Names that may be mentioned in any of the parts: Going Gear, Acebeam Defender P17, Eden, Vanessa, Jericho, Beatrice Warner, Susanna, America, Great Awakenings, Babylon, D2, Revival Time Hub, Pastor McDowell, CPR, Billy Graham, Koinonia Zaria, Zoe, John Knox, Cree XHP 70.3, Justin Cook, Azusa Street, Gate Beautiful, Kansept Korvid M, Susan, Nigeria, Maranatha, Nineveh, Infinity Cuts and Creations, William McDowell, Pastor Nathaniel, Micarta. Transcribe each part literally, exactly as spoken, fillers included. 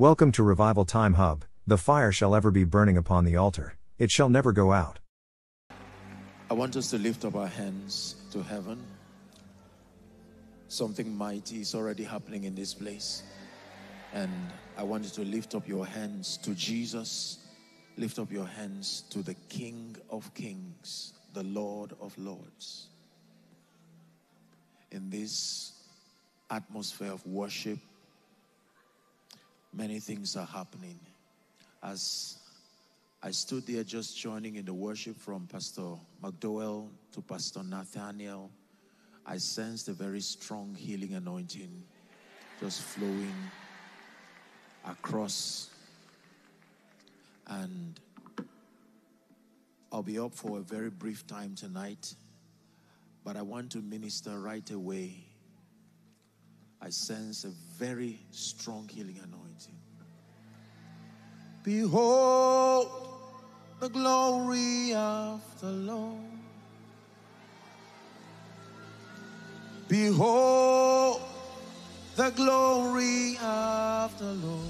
Welcome to Revival Time Hub. The fire shall ever be burning upon the altar. It shall never go out. I want us to lift up our hands to heaven. Something mighty is already happening in this place. And I want you to lift up your hands to Jesus. Lift up your hands to the King of Kings, the Lord of Lords. In this atmosphere of worship, many things are happening. As I stood there just joining in the worship from Pastor McDowell to Pastor Nathaniel, I sensed a very strong healing anointing just flowing across. And I'll be up for a very brief time tonight, but I want to minister right away. I sense a very strong healing anointing. Behold the glory of the Lord. Behold the glory of the Lord.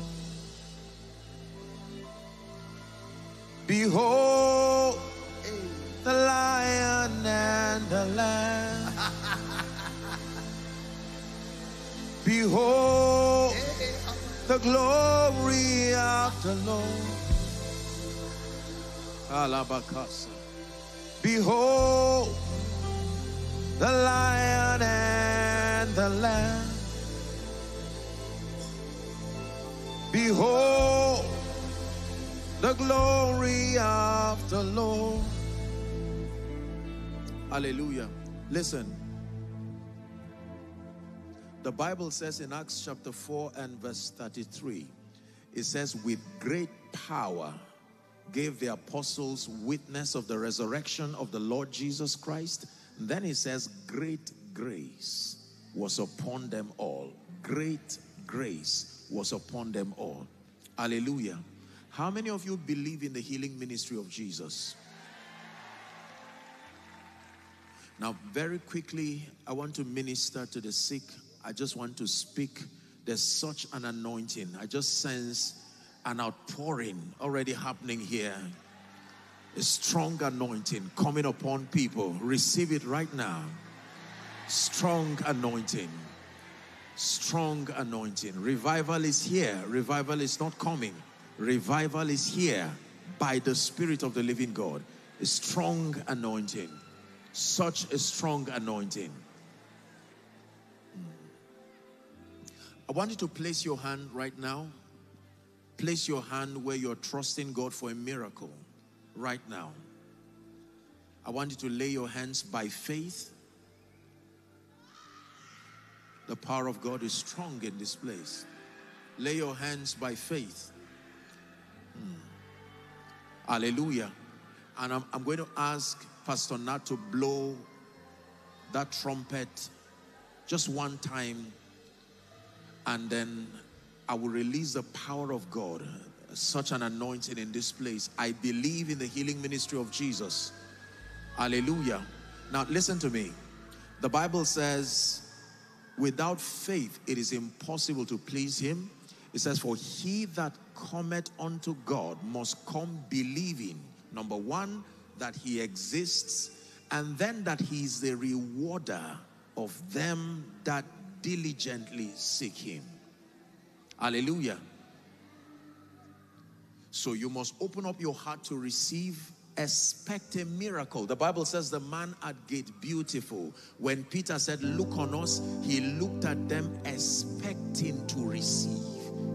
Behold the Lion and the Lamb. Behold the glory of the Lord. Behold the Lion and the Lamb. Behold the glory of the Lord. Hallelujah. Listen. The Bible says in Acts chapter four and verse thirty-three, it says, with great power gave the apostles witness of the resurrection of the Lord Jesus Christ. And then it says, great grace was upon them all. Great grace was upon them all. Hallelujah. How many of you believe in the healing ministry of Jesus? Now, very quickly, I want to minister to the sick. I just want to speak. There's such an anointing. I just sense an outpouring already happening here. A strong anointing coming upon people. Receive it right now. Strong anointing. Strong anointing. Revival is here. Revival is not coming. Revival is here by the Spirit of the living God. A strong anointing. Such a strong anointing. I want you to place your hand right now. Place your hand where you're trusting God for a miracle right now. I want you to lay your hands by faith. The power of God is strong in this place. Lay your hands by faith. Hmm. Hallelujah. And I'm, I'm going to ask Pastor Nat to blow that trumpet just one time. And then I will release the power of God. Such an anointing in this place. I believe in the healing ministry of Jesus. Hallelujah. Now listen to me. The Bible says, without faith it is impossible to please him. It says, for he that cometh unto God must come believing, number one, that he exists, and then that he is the rewarder of them that diligently seek him. Hallelujah. So you must open up your heart to receive, expect a miracle. The Bible says the man at Gate Beautiful, when Peter said, look on us, he looked at them expecting to receive.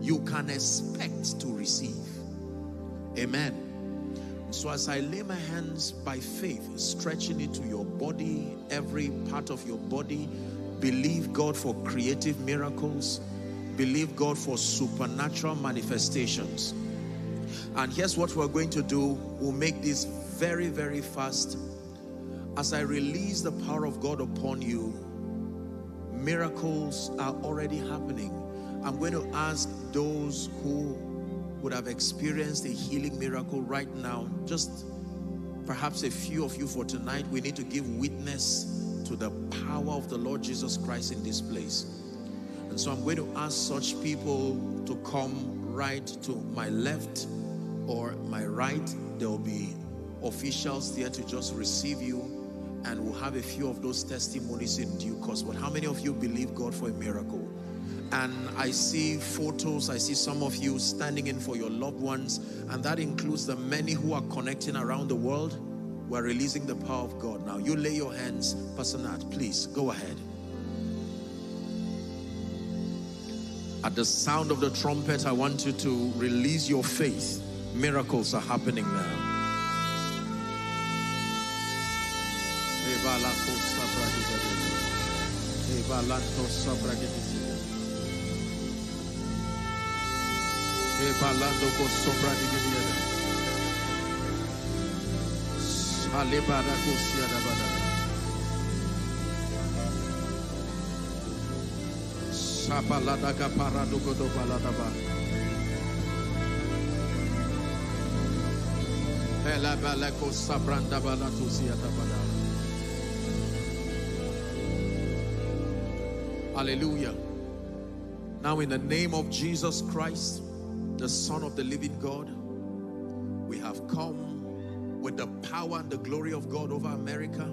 You can expect to receive. Amen. So as I lay my hands by faith, stretching it to your body, every part of your body, believe God for creative miracles. Believe God for supernatural manifestations. And here's what we're going to do. We'll make this very, very fast. As I release the power of God upon you, miracles are already happening. I'm going to ask those who would have experienced a healing miracle right now, just perhaps a few of you for tonight, we need to give witness to the power of the Lord Jesus Christ in this place. And so I'm going to ask such people to come right to my left or my right. There will be officials there to just receive you. And we'll have a few of those testimonies in due course. But how many of you believe God for a miracle? And I see photos, I see some of you standing in for your loved ones, and that includes the many who are connecting around the world. We're releasing the power of God. Now you lay your hands. Pastor Nat, please go ahead. At the sound of the trumpet, I want you to release your faith. Miracles are happening now. Hallelujah. Hallelujah. Now in the name of Jesus Christ, the Son of the living God, we have come with the power and the glory of God over America.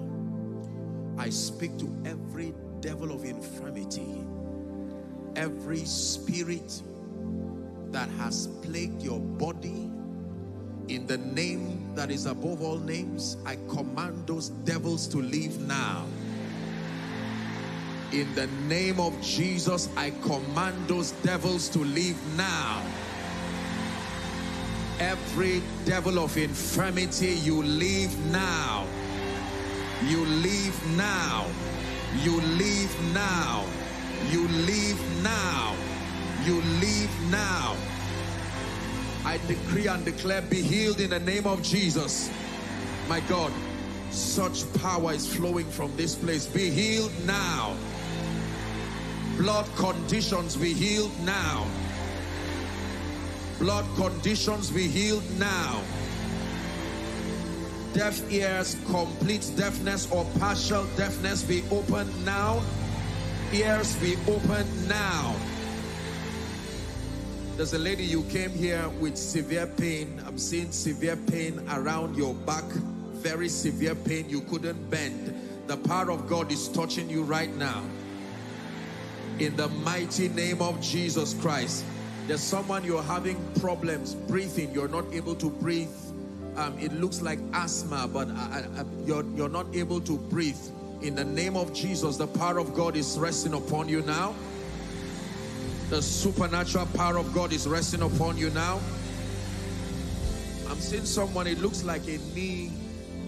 I speak to every devil of infirmity, every spirit that has plagued your body. In the name that is above all names, I command those devils to leave now. In the name of Jesus, I command those devils to leave now. Every devil of infirmity, you leave now. You leave now. You leave now. You leave now. You leave now. I decree and declare, be healed in the name of Jesus. My God, such power is flowing from this place. Be healed now. Blood conditions be healed now. Blood conditions be healed now. Deaf ears, complete deafness or partial deafness be opened now. Ears be opened now. There's a lady who came here with severe pain. I'm seeing severe pain around your back. Very severe pain. You couldn't bend. The power of God is touching you right now. In the mighty name of Jesus Christ. There's someone, you're having problems breathing, you're not able to breathe. Um, it looks like asthma, but I, I, you're, you're not able to breathe. In the name of Jesus, the power of God is resting upon you now. The supernatural power of God is resting upon you now. I'm seeing someone, it looks like a knee,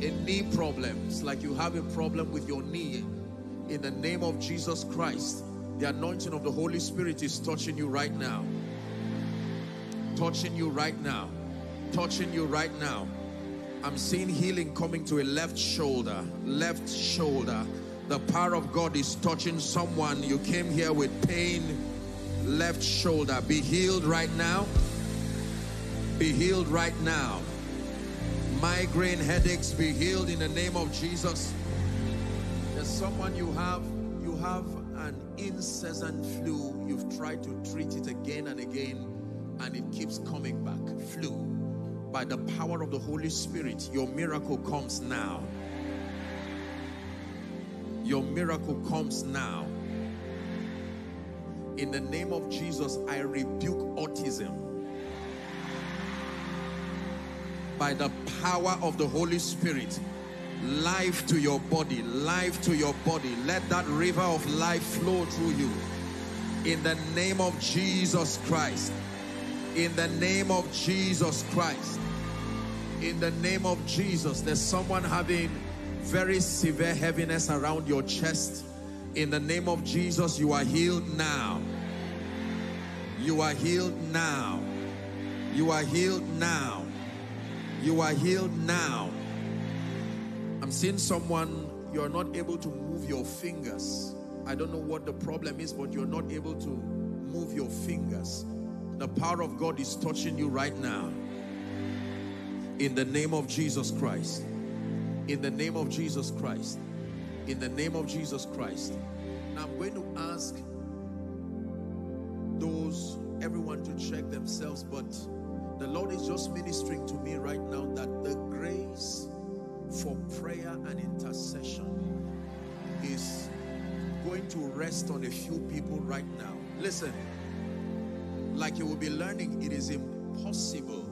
a knee problem. It's like you have a problem with your knee. In the name of Jesus Christ, the anointing of the Holy Spirit is touching you right now. Touching you right now. Touching you right now. I'm seeing healing coming to a left shoulder. Left shoulder. The power of God is touching someone. You came here with pain. Left shoulder. Be healed right now. Be healed right now. Migraine headaches, be healed in the name of Jesus. There's someone you have, you have an incessant flu. You've tried to treat it again and again and it keeps coming back. Flu. By the power of the Holy Spirit, your miracle comes now. Your miracle comes now. In the name of Jesus, I rebuke autism. By the power of the Holy Spirit, life to your body, life to your body. Let that river of life flow through you. In the name of Jesus Christ. In the name of Jesus Christ. In the name of Jesus. There's someone having very severe heaviness around your chest. In the name of Jesus, you are healed now. You are healed now. You are healed now. You are healed now. I'm seeing someone, you're not able to move your fingers. I don't know what the problem is, but you're not able to move your fingers. The power of God is touching you right now. In the name of Jesus Christ. In the name of Jesus Christ. In the name of Jesus Christ. Now I'm going to ask us, everyone, to check themselves, but the Lord is just ministering to me right now that the grace for prayer and intercession is going to rest on a few people right now. Listen, like you will be learning, it is impossible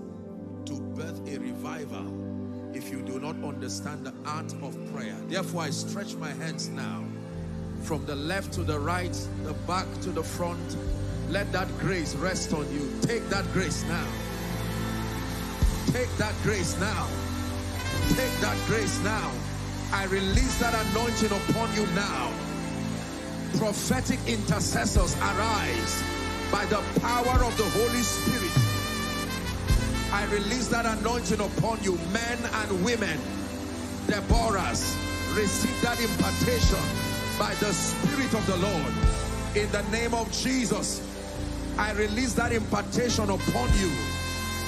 to birth a revival if you do not understand the art of prayer. Therefore, I stretch my hands now from the left to the right, the back to the front. Let that grace rest on you. Take that grace now. Take that grace now. Take that grace now. I release that anointing upon you now. Prophetic intercessors, arise by the power of the Holy Spirit. I release that anointing upon you, men and women. Deborahs, receive that impartation by the Spirit of the Lord. In the name of Jesus, I release that impartation upon you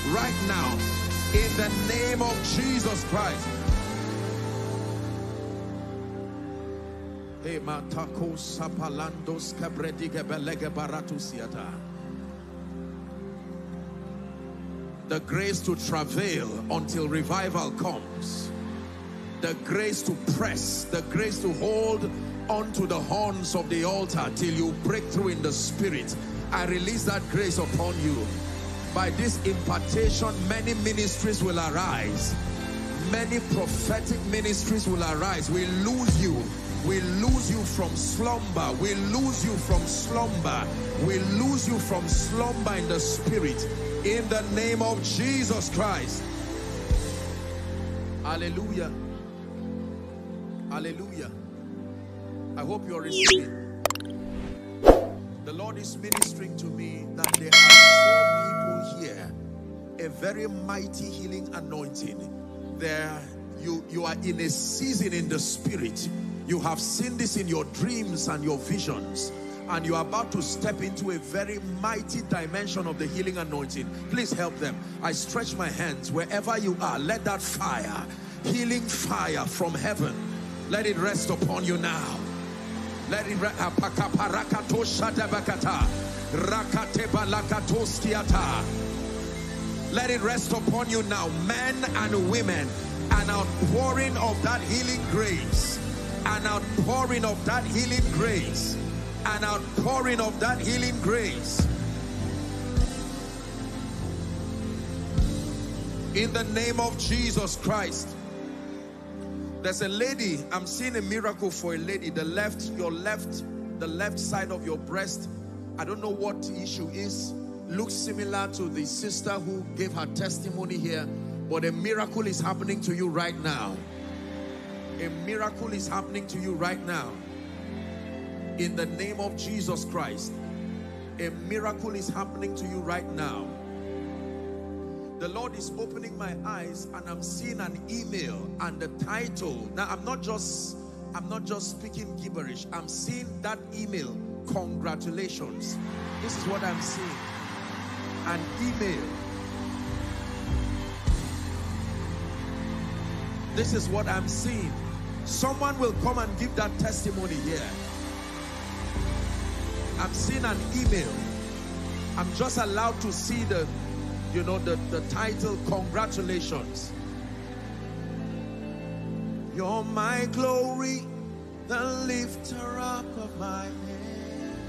right now. In the name of Jesus Christ. The grace to travail until revival comes. The grace to press. The grace to hold onto the horns of the altar till you break through in the spirit. I release that grace upon you. By this impartation, many ministries will arise. Many prophetic ministries will arise. We lose you. We lose you from slumber. We lose you from slumber. We lose you from slumber in the spirit. In the name of Jesus Christ. Hallelujah. Hallelujah. I hope you're receiving. The Lord is ministering to me that there are so people here. A very mighty healing anointing. There, you, you are in a season in the spirit. You have seen this in your dreams and your visions. And you are about to step into a very mighty dimension of the healing anointing. Please help them. I stretch my hands wherever you are. Let that fire, healing fire from heaven, let it rest upon you now. Let it rest. Let it rest upon you now, men and women. An outpouring of that healing grace. An outpouring of that healing grace. An outpouring of that healing grace. In the name of Jesus Christ. There's a lady, I'm seeing a miracle for a lady. The left, your left, the left side of your breast, I don't know what the issue is. Looks similar to the sister who gave her testimony here. But a miracle is happening to you right now. A miracle is happening to you right now. In the name of Jesus Christ, a miracle is happening to you right now. The Lord is opening my eyes and I'm seeing an email and the title. Now, I'm not just, I'm not just speaking gibberish. I'm seeing that email, congratulations. This is what I'm seeing. An email. This is what I'm seeing. Someone will come and give that testimony here. I'm seeing an email. I'm just allowed to see the, you know, the, the title, congratulations. You're my glory, the lifter up of my head.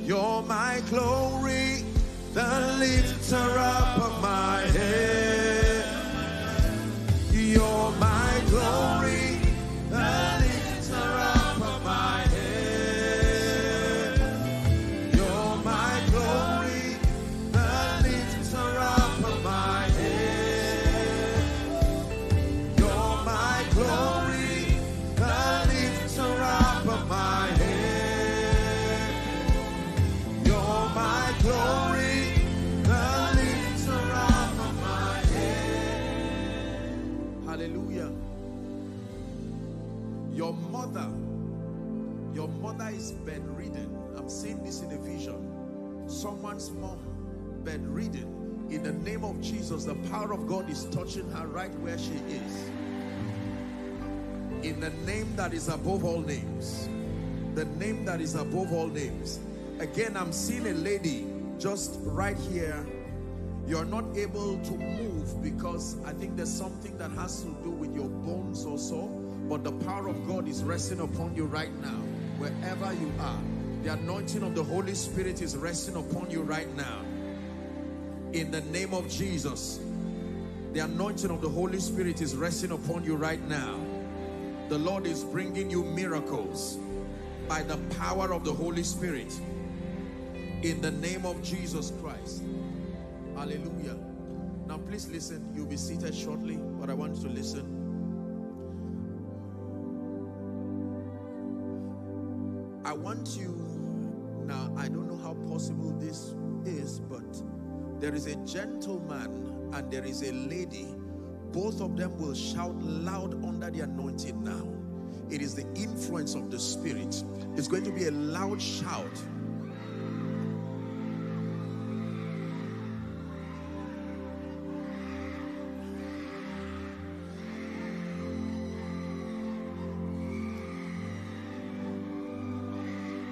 You're my glory, the lifter up of my head. You're my glory, the is bedridden. I'm seeing this in a vision. Someone's mom bedridden. In the name of Jesus, the power of God is touching her right where she is. In the name that is above all names. The name that is above all names. Again, I'm seeing a lady just right here. You're not able to move because I think there's something that has to do with your bones or so. But the power of God is resting upon you right now, wherever you are. The anointing of the Holy Spirit is resting upon you right now. In the name of Jesus, the anointing of the Holy Spirit is resting upon you right now. The Lord is bringing you miracles by the power of the Holy Spirit. In the name of Jesus Christ. Hallelujah. Now please listen. You'll be seated shortly, but I want you to listen. I want you, now I don't know how possible this is, but there is a gentleman and there is a lady. Both of them will shout loud under the anointing now. It is the influence of the Spirit. It's going to be a loud shout.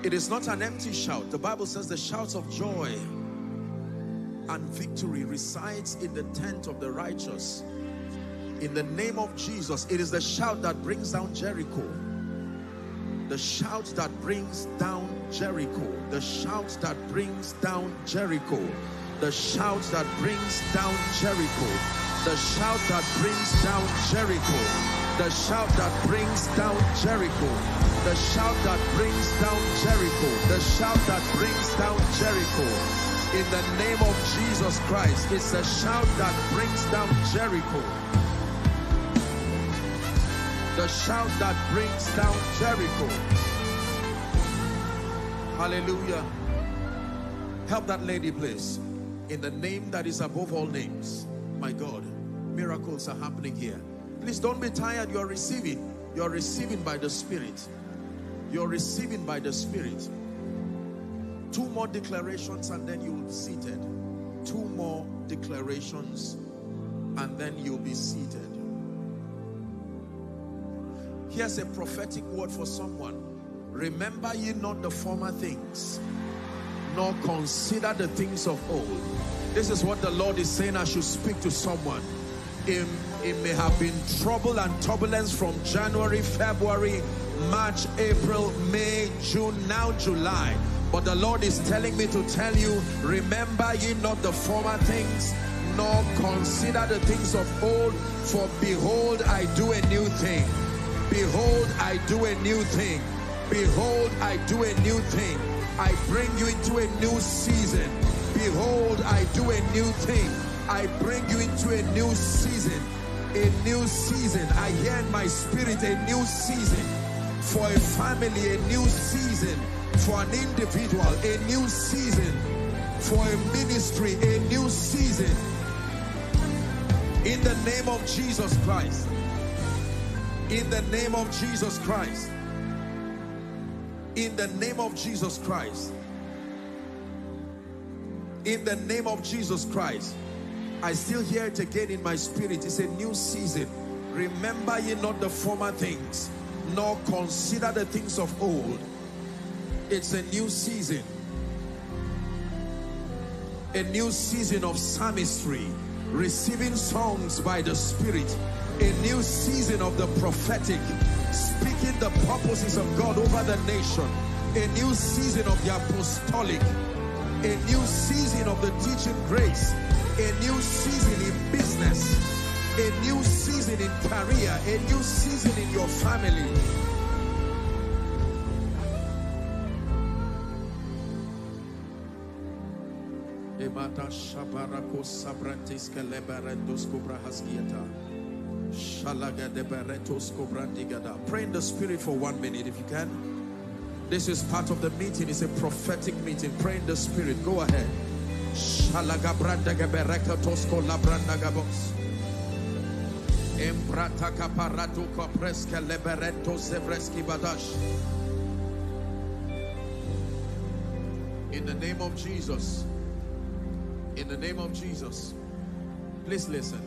It is not an empty shout. The Bible says the shouts of joy and victory resides in the tent of the righteous. In the name of Jesus, it is the shout that brings down Jericho. The shout that brings down Jericho. The shout that brings down Jericho. The shout that brings down Jericho. The shout that brings down Jericho. The shout that brings down Jericho. The shout that brings down Jericho. The shout that brings down Jericho. In the name of Jesus Christ, it's a shout that brings down Jericho. The shout that brings down Jericho. Hallelujah. Help that lady, please. In the name that is above all names. My God, miracles are happening here. Please don't be tired. You're receiving. You're receiving by the Spirit. You're receiving by the Spirit. Two more declarations and then you'll be seated. Two more declarations and then you'll be seated. Here's a prophetic word for someone. Remember ye not the former things, nor consider the things of old. This is what the Lord is saying. I should speak to someone. It, it may have been trouble and turbulence from January, February, March, April, May, June, now July. But the Lord is telling me to tell you, remember ye not the former things, nor consider the things of old, for behold, I do a new thing. Behold, I do a new thing. Behold, I do a new thing. I bring you into a new season. Behold, I do a new thing. I bring you into a new season, a new season. I hear in my spirit a new season for a family, a new season for an individual, a new season for a ministry, a new season. In the name of Jesus Christ. In the name of Jesus Christ. In the name of Jesus Christ. In the name of Jesus Christ. I still hear it again in my spirit. It's a new season. Remember ye not the former things, nor consider the things of old. It's a new season. A new season of psalmistry, receiving songs by the Spirit. A new season of the prophetic, speaking the purposes of God over the nation. A new season of the apostolic. A new season of the teaching grace. A new season in business, a new season in career, a new season in your family. Pray in the Spirit for one minute if you can. This is part of the meeting. It's a prophetic meeting. Pray in the Spirit. Go ahead. In the name of Jesus, in the name of Jesus, please listen.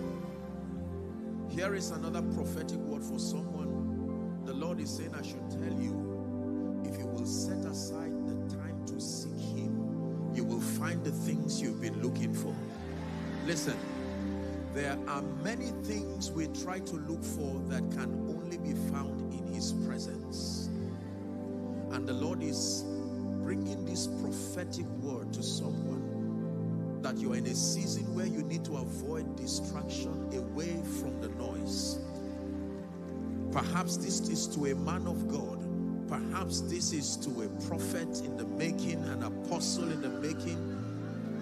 Here is another prophetic word for someone. The Lord is saying, I should tell you, if you will set aside the time to seek Him, the things you've been looking for. Listen, there are many things we try to look for that can only be found in His presence. And the Lord is bringing this prophetic word to someone that you are in a season where you need to avoid distraction away from the noise. Perhaps this is to a man of God. Perhaps this is to a prophet in the making, an apostle in the making.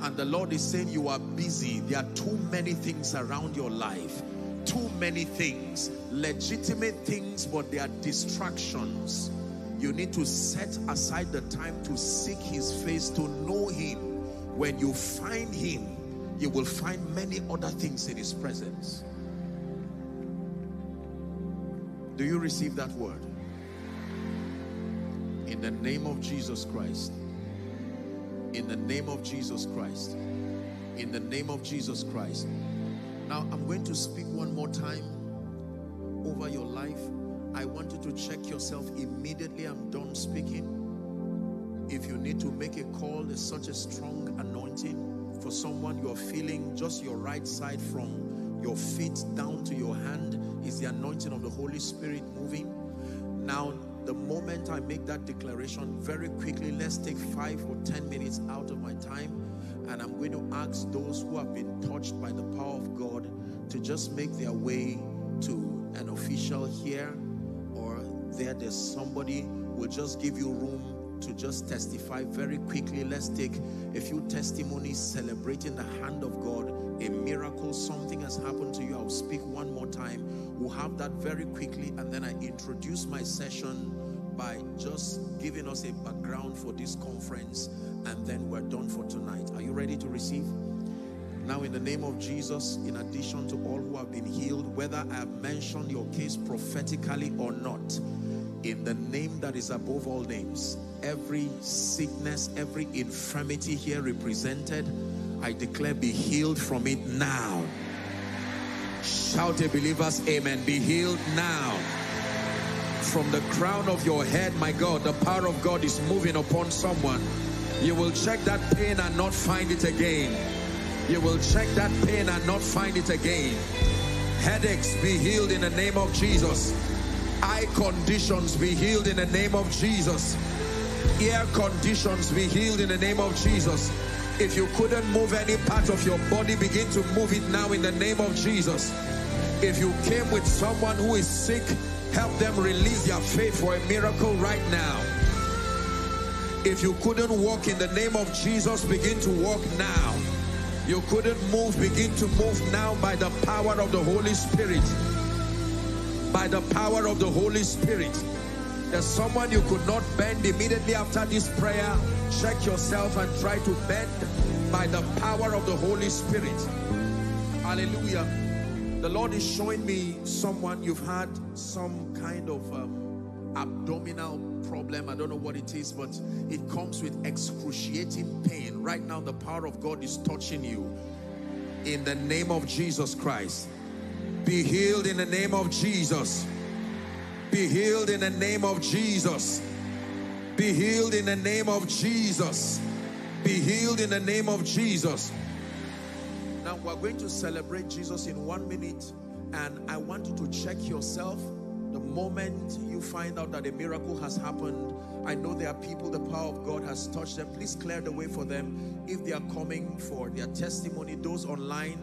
And the Lord is saying you are busy. There are too many things around your life. Too many things. Legitimate things, but they are distractions. You need to set aside the time to seek His face, to know Him. When you find Him, you will find many other things in His presence. Do you receive that word? In the name of Jesus Christ. In the name of Jesus Christ. In the name of Jesus Christ. Now I'm going to speak one more time over your life. I want you to check yourself immediately I'm done speaking. If you need to make a call, there's such a strong anointing for someone. You're feeling just your right side from your feet down to your hand. Is the anointing of the Holy Spirit moving? Now, the moment I make that declaration, very quickly, let's take five or ten minutes out of my time, and I'm going to ask those who have been touched by the power of God to just make their way to an official here or there. There's somebody who will just give you room to just testify very quickly. Let's take a few testimonies celebrating the hand of God. A miracle, something has happened to you. I'll speak one more time. We'll have that very quickly, and then I introduce my session by just giving us a background for this conference, and then we're done for tonight. Are you ready to receive? Now, in the name of Jesus, in addition to all who have been healed, whether I have mentioned your case prophetically or not, in the name that is above all names, every sickness, every infirmity here represented, I declare, be healed from it now. Shout a believer's amen. Be healed now. From the crown of your head, my God, the power of God is moving upon someone. You will check that pain and not find it again. You will check that pain and not find it again. Headaches, be healed in the name of Jesus. Eye conditions, be healed in the name of Jesus. Ear conditions, be healed in the name of Jesus. If you couldn't move any part of your body, begin to move it now in the name of Jesus. If you came with someone who is sick, help them release their faith for a miracle right now. If you couldn't walk, in the name of Jesus, begin to walk now. You couldn't move, begin to move now by the power of the Holy Spirit. By the power of the Holy Spirit. There's someone you could not bend. Immediately after this prayer, check yourself and try to bend by the power of the Holy Spirit. Hallelujah. The Lord is showing me someone. You've had some kind of um, abdominal problem. I don't know what it is, but it comes with excruciating pain. Right now, the power of God is touching you. In the name of Jesus Christ, be healed in the name of Jesus. Be healed in the name of Jesus. Be healed in the name of Jesus. Be healed in the name of Jesus. Now we're going to celebrate Jesus in one minute, and I want you to check yourself the moment you find out that a miracle has happened. I know there are people the power of God has touched them. Please clear the way for them if they are coming for their testimony. Those online,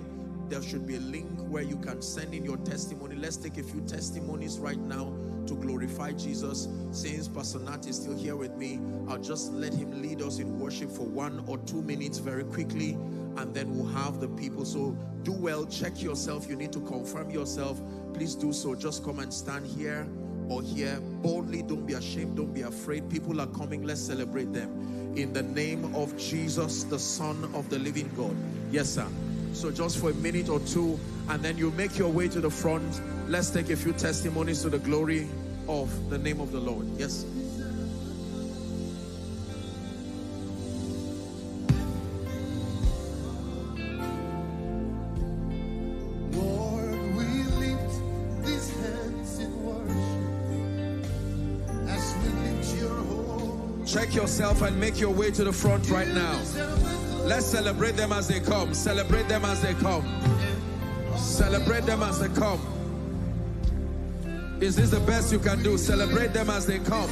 there should be a link where you can send in your testimony. Let's take a few testimonies right now to glorify Jesus. Since Pastor Nat is still here with me, I'll just let him lead us in worship for one or two minutes very quickly, and then we'll have the people. So do well, check yourself. You need to confirm yourself. Please do so. Just come and stand here or here boldly. Don't be ashamed. Don't be afraid. People are coming. Let's celebrate them. In the name of Jesus, the Son of the living God. Yes, sir. So just for a minute or two, and then you make your way to the front. Let's take a few testimonies to the glory of the name of the Lord. Yes. Check yourself and make your way to the front right now. Let's celebrate them as they come. Celebrate them as they come. Celebrate them as they come. Is this the best you can do? Celebrate them as they come.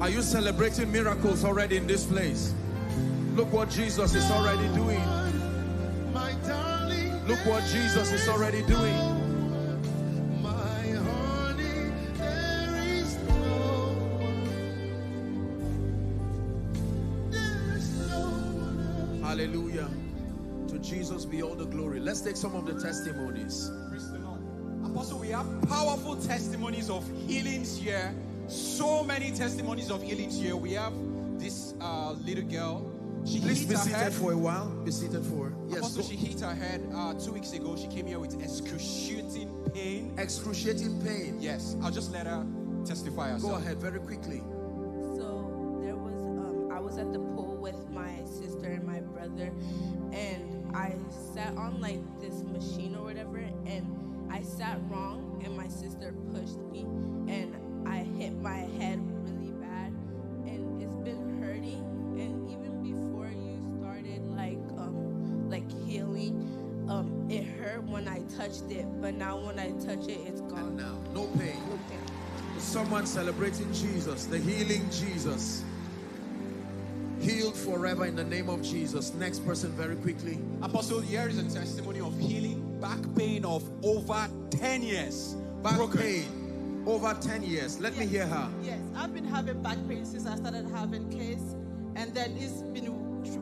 Are you celebrating miracles already in this place? Look what Jesus is already doing. Look what Jesus is already doing. Hallelujah. To Jesus be all the glory. Let's take some of the testimonies. Praise the Lord. Apostle, we have powerful testimonies of healings here. So many testimonies of healings here. We have this uh, little girl. She Please hit be her seated head. for a while. Be seated for. Yes. Also, she hit her head uh, two weeks ago. She came here with excruciating pain. Excruciating pain. Yes. I'll just let her testify herself. Go ahead, very quickly. So there was, um, I was at the pool with my sister and my brother, and I sat on like this machine or whatever, and I sat wrong, and my sister pushed me, and I hit my head really bad, and it's been hurting. And even before you started like um like healing, um it hurt when I touched it, but now when I touch it, it's gone. And now no pain. No pain. Someone celebrating Jesus, the healing Jesus. Healed forever in the name of Jesus. Next person, very quickly. Apostle, here is a testimony of healing back pain of over ten years. Back Broken. pain. Over ten years. Let yes. me hear her. Yes, I've been having back pain since I started having kids, and then it's been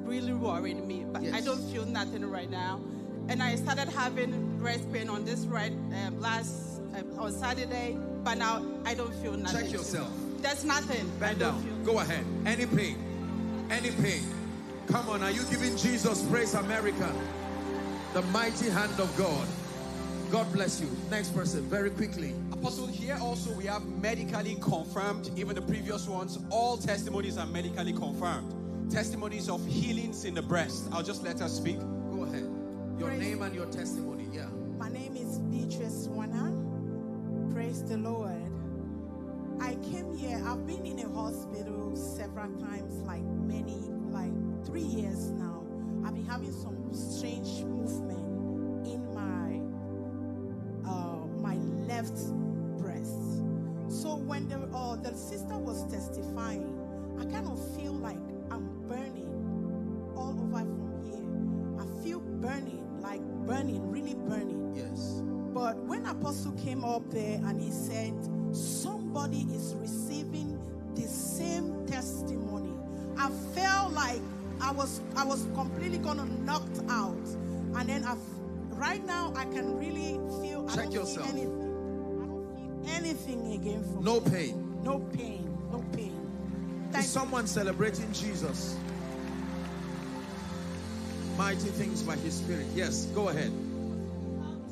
really worrying me, but yes. I don't feel nothing right now. And I started having breast pain on this right um, last um, on Saturday, but now I don't feel nothing. Check yourself. That's nothing. Bend down. Feel... Go ahead. Any pain. Any pain. Come on, are you giving Jesus praise, America? The mighty hand of God. God bless you. Next person, very quickly. Apostle, here also we have medically confirmed, even the previous ones, all testimonies are medically confirmed. Testimonies of healings in the breast. I'll just let her speak. Go ahead. Your praise name and your testimony, yeah. My name is Beatrice Warner. Praise the Lord. I came here, I've been in a hospital several times, like many, like three years now. I've been having some strange movement in my uh, my left breast. So when the, uh, the sister was testifying, I kind of feel like I'm burning all apostle came up there and he said, somebody is receiving the same testimony. I felt like I was I was completely gonna knocked out, and then I right now I can really feel. Check I don't yourself. Feel anything. I don't feel anything again. From no me. pain. No pain. No pain. Thank is someone you. Celebrating Jesus? Mighty things by His Spirit. Yes, go ahead.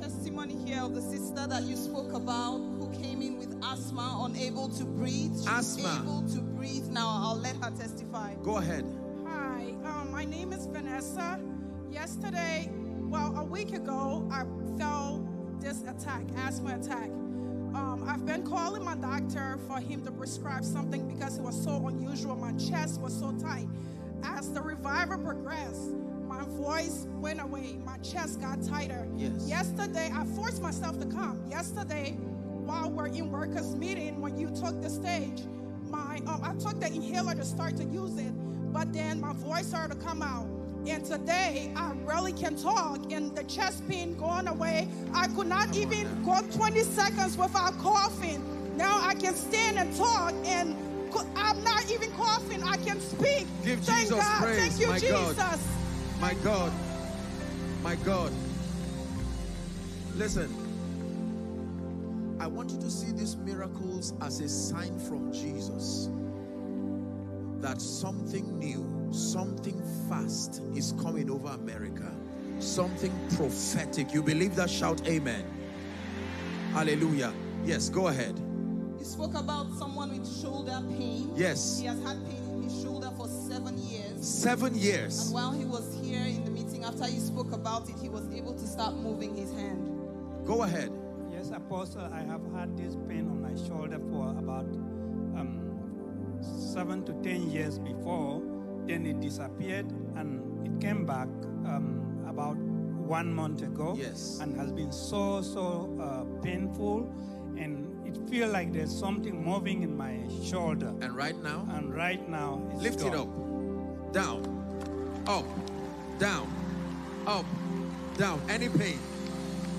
Testimony here of the sister that you spoke about who came in with asthma, unable to breathe. She's asthma. Able to breathe now. I'll let her testify. Go ahead. Hi, um, my name is Vanessa. Yesterday, well, a week ago, I felt this attack, asthma attack. Um, I've been calling my doctor for him to prescribe something because it was so unusual. My chest was so tight. As the revival progressed, my voice went away. My chest got tighter. Yes. Yesterday, I forced myself to come. Yesterday, while we're in workers' meeting, when you took the stage, my um, I took the inhaler to start to use it, but then my voice started to come out. And today, I really can talk, and the chest pain going away. I could not even go twenty seconds without coughing. Now I can stand and talk, and I'm not even coughing. I can speak. Give Thank Jesus God. Praise. Thank you, my Jesus. God. My God, my God. Listen, I want you to see these miracles as a sign from Jesus that something new, something fast is coming over America, something prophetic. You believe that? Shout amen. Hallelujah. Yes, go ahead. You spoke about someone with shoulder pain. Yes. He has had pain in his shoulder for seven years. Seven years. And while he was here in the meeting, after you spoke about it, he was able to start moving his hand. Go ahead. Yes, Apostle, I have had this pain on my shoulder for about um, seven to ten years before. Then it disappeared and it came back um, about one month ago. Yes. And has been so, so uh, painful. And it feels like there's something moving in my shoulder. And right now? And right now. It's lift gone. It up. Down. Up. Down. Up. Down. Any pain.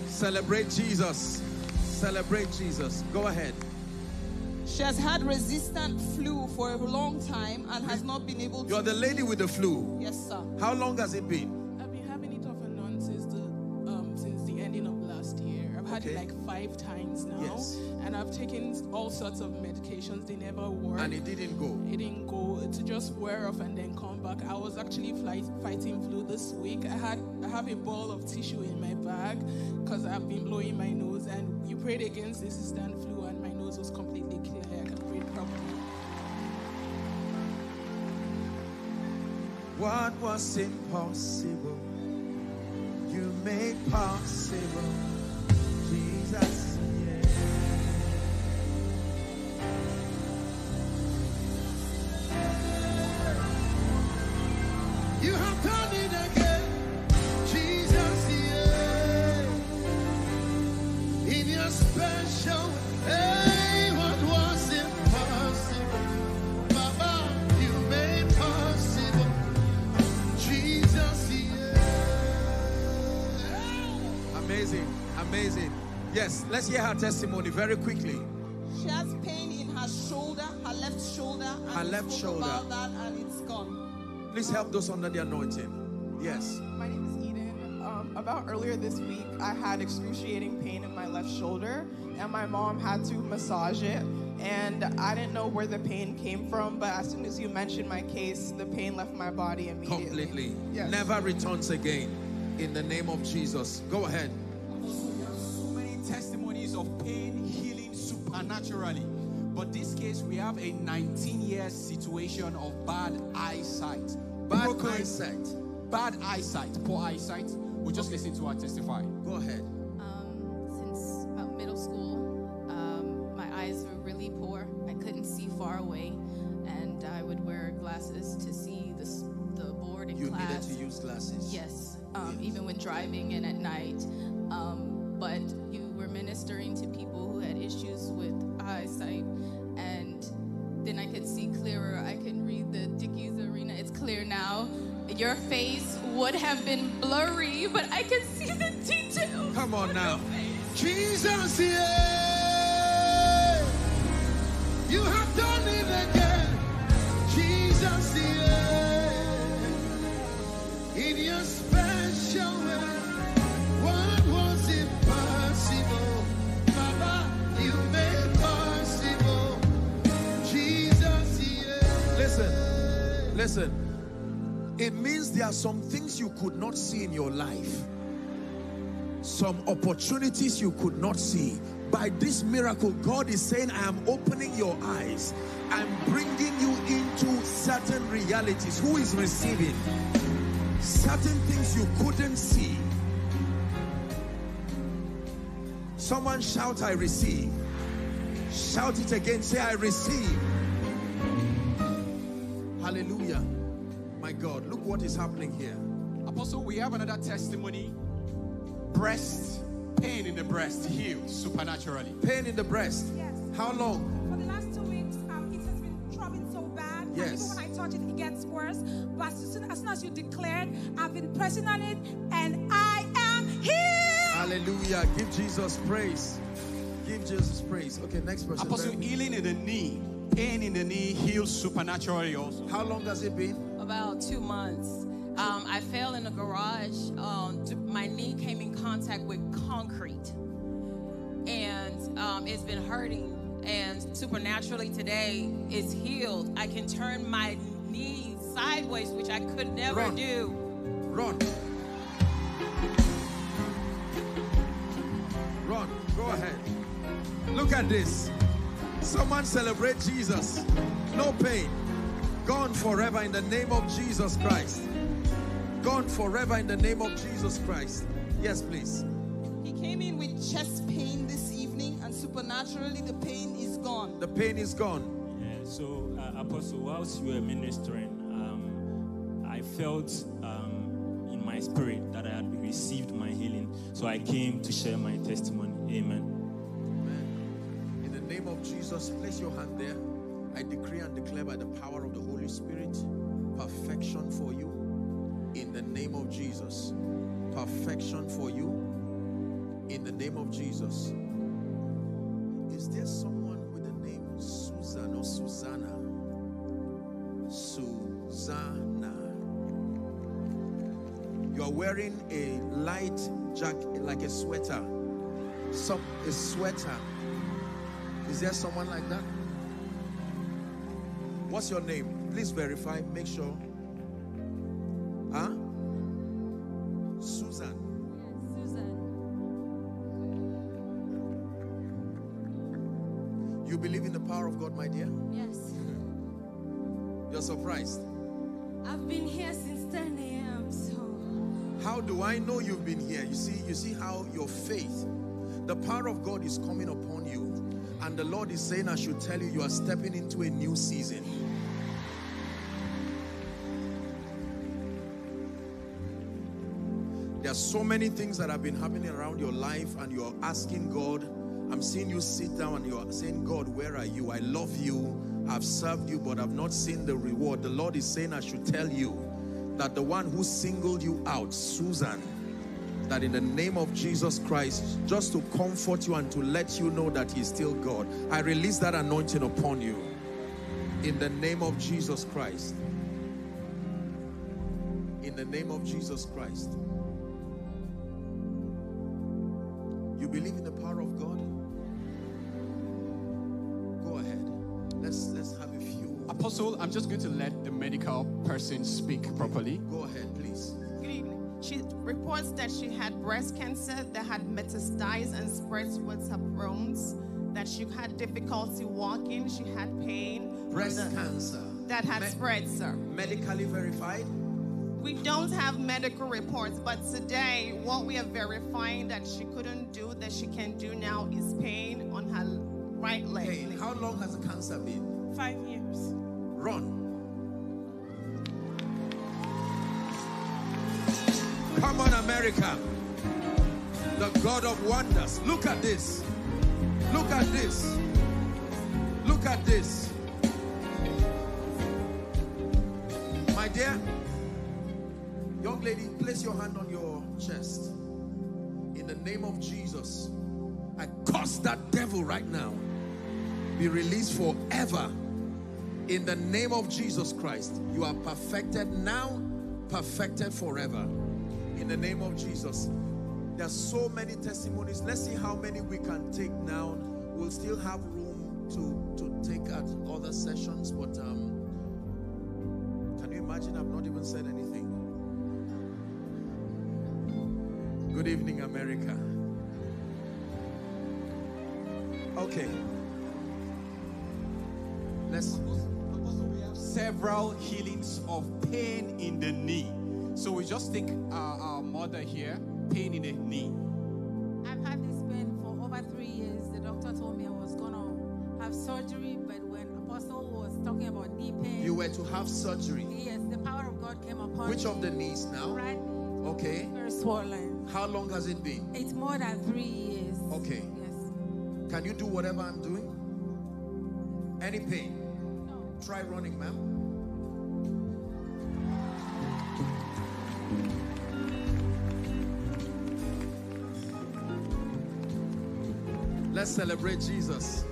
Celebrate Jesus. Celebrate Jesus. Go ahead. She has had resistant flu for a long time and has not been able to... You're the lady with the flu. Yes, sir. How long has it been? I've been having it off and on since the, um, since the ending of last year. I've had okay. it like five times now. Yes. And I've taken all sorts of medications. They never work. And it didn't go. It didn't go. To just wear off and then come back. I was actually fly, fighting flu this week. I had I have a ball of tissue in my bag because I've been blowing my nose. And you prayed against the resistant flu, and my nose was completely clear. I can breathe properly. What was impossible, you made possible, Jesus. Let's hear her testimony very quickly. She has pain in her shoulder, her left shoulder. And her left shoulder. About that and it's gone. Please help those under the anointing. Yes. My name is Eden. Um, about earlier this week, I had excruciating pain in my left shoulder, and my mom had to massage it. And I didn't know where the pain came from, but as soon as you mentioned my case, the pain left my body immediately. Completely. Yes. Never returns again. In the name of Jesus. Go ahead. Testimonies of pain healing supernaturally, but this case we have a nineteen year situation of bad eyesight. Bad Broken, eyesight. Bad eyesight. Poor eyesight. We'll just okay. listen to her testify. Go ahead. Um, since about middle school, um, my eyes were really poor. I couldn't see far away, and I would wear glasses to see the the board in you class. You needed to use glasses. Yes. Um, yes. Even when driving and at night. Um, but you ministering to people who had issues with eyesight, and then I could see clearer. I can read the Dickies Arena. It's clear now. Your face would have been blurry, but I could see the detail. Come on now. Your face. Jesus, yeah. You have done it again. Jesus, yeah. In your special way, what was impossible, Baba, you made possible. Jesus, yeah. Listen, listen. It means there are some things you could not see in your life. Some opportunities you could not see. By this miracle, God is saying, I am opening your eyes. I'm bringing you into certain realities. Who is receiving? Certain things you couldn't see. Someone shout, I receive. Shout it again. Say, I receive. Hallelujah. My God, look what is happening here. Apostle, we have another testimony. Breast pain in the breast healed supernaturally. Pain in the breast. Yes. How long? For the last two weeks, um, it has been throbbing so bad. Yes. And even when I touch it, it gets worse. But as soon as, soon as you declared, I've been pressing on it, and I am healed. Hallelujah! Give Jesus praise. Give Jesus praise. Okay, next person. Apostle, healing in the knee, pain in the knee healed supernaturally also. How long has it been? About two months. Um, I fell in the garage. Um, my knee came in contact with concrete, and um, it's been hurting. And supernaturally today, it's healed. I can turn my knee sideways, which I could never Run. do. Run. Run. Go ahead. Look at this. Someone celebrate Jesus. No pain. Gone forever in the name of Jesus Christ. Gone forever in the name of Jesus Christ. Yes, please. He came in with chest pain this evening, and supernaturally the pain is gone. The pain is gone. Yeah, so, uh, Apostle, whilst you were ministering, um, I felt um, in my spirit that I had received my healing. So I came to share my testimony. Amen. Amen. In the name of Jesus, place your hand there. I decree and declare by the power of the Holy Spirit, perfection for you. In the name of Jesus, perfection for you. In the name of Jesus. Is there someone with the name Susan or Susanna? Susanna. You are wearing a light jacket, like a sweater. Some a sweater. Is there someone like that? What's your name? Please verify. Make sure. Huh? Susan. Susan. You believe in the power of God, my dear? Yes. You're surprised? I've been here since ten A M So. How do I know you've been here? You see, you see how your faith, the power of God is coming upon you, and the Lord is saying, I should tell you, you are stepping into a new season. There are so many things that have been happening around your life, and you're asking God. I'm seeing you sit down and you're saying, God, where are you? I love you. I've served you, but I've not seen the reward. The Lord is saying, I should tell you that the one who singled you out, Susan, that in the name of Jesus Christ, just to comfort you and to let you know that he's still God. I release that anointing upon you in the name of Jesus Christ. In the name of Jesus Christ. You believe in the power of God? Go ahead. Let's let's have a few. Apostle, I'm just going to let the medical person speak okay. properly. Go ahead, please. Good evening. She reports that she had breast cancer that had metastasized and spread towards her bones. That she had difficulty walking. She had pain. Breast the, cancer. That had Me spread, sir. Medically verified? We don't have medical reports, but today what we are verifying that she couldn't do, that she can do now, is pain on her right leg. Pain. How long has the cancer been? Five years. Run. Come on, America. The God of wonders. Look at this. Look at this. Look at this. My dear, young lady, place your hand on your chest. In the name of Jesus, curse that devil right now. Be released forever in the name of Jesus Christ. You are perfected now, perfected forever in the name of Jesus. There's so many testimonies. Let's see how many we can take now. We'll still have room to to take at other sessions, but um can you imagine? I've not even said anything. Good evening, America. Okay. Let's. We have several healings of pain in the knee. So we just take our, our mother here, pain in the knee. I've had this pain for over three years. The doctor told me I was going to have surgery, but when Apostle was talking about knee pain. You were to have surgery? Yes, the power of God came upon me. Which of the knees now? Right knee. Okay. Very swollen. How long has it been? It's more than three years. Okay. Yes. Can you do whatever I'm doing? Any pain? No. Try running, ma'am. Let's celebrate Jesus.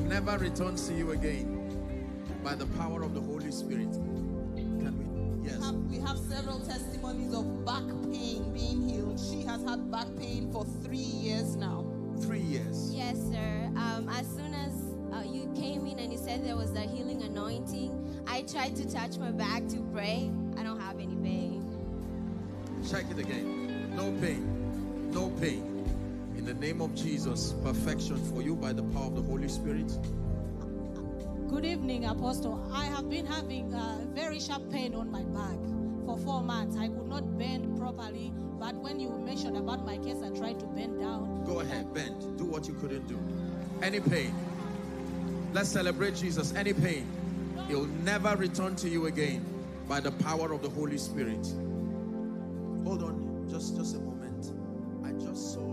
Never return to you again by the power of the Holy Spirit. Can we? Yes. We have, we have several testimonies of back pain being healed. She has had back pain for three years now. Three years. Yes, sir. Um, as soon as uh, you came in and you said there was that healing anointing, I tried to touch my back to pray. I don't have any pain. Check it again. No pain. No pain. In the name of Jesus, perfection for you by the power of the Holy Spirit. Good evening, Apostle. I have been having a very sharp pain on my back for four months. I could not bend properly, but when you mentioned about my case, I tried to bend down. Go ahead, bend. Do what you couldn't do. Any pain. Let's celebrate Jesus. Any pain. He'll never return to you again by the power of the Holy Spirit. Hold on. Just, just a moment. I just saw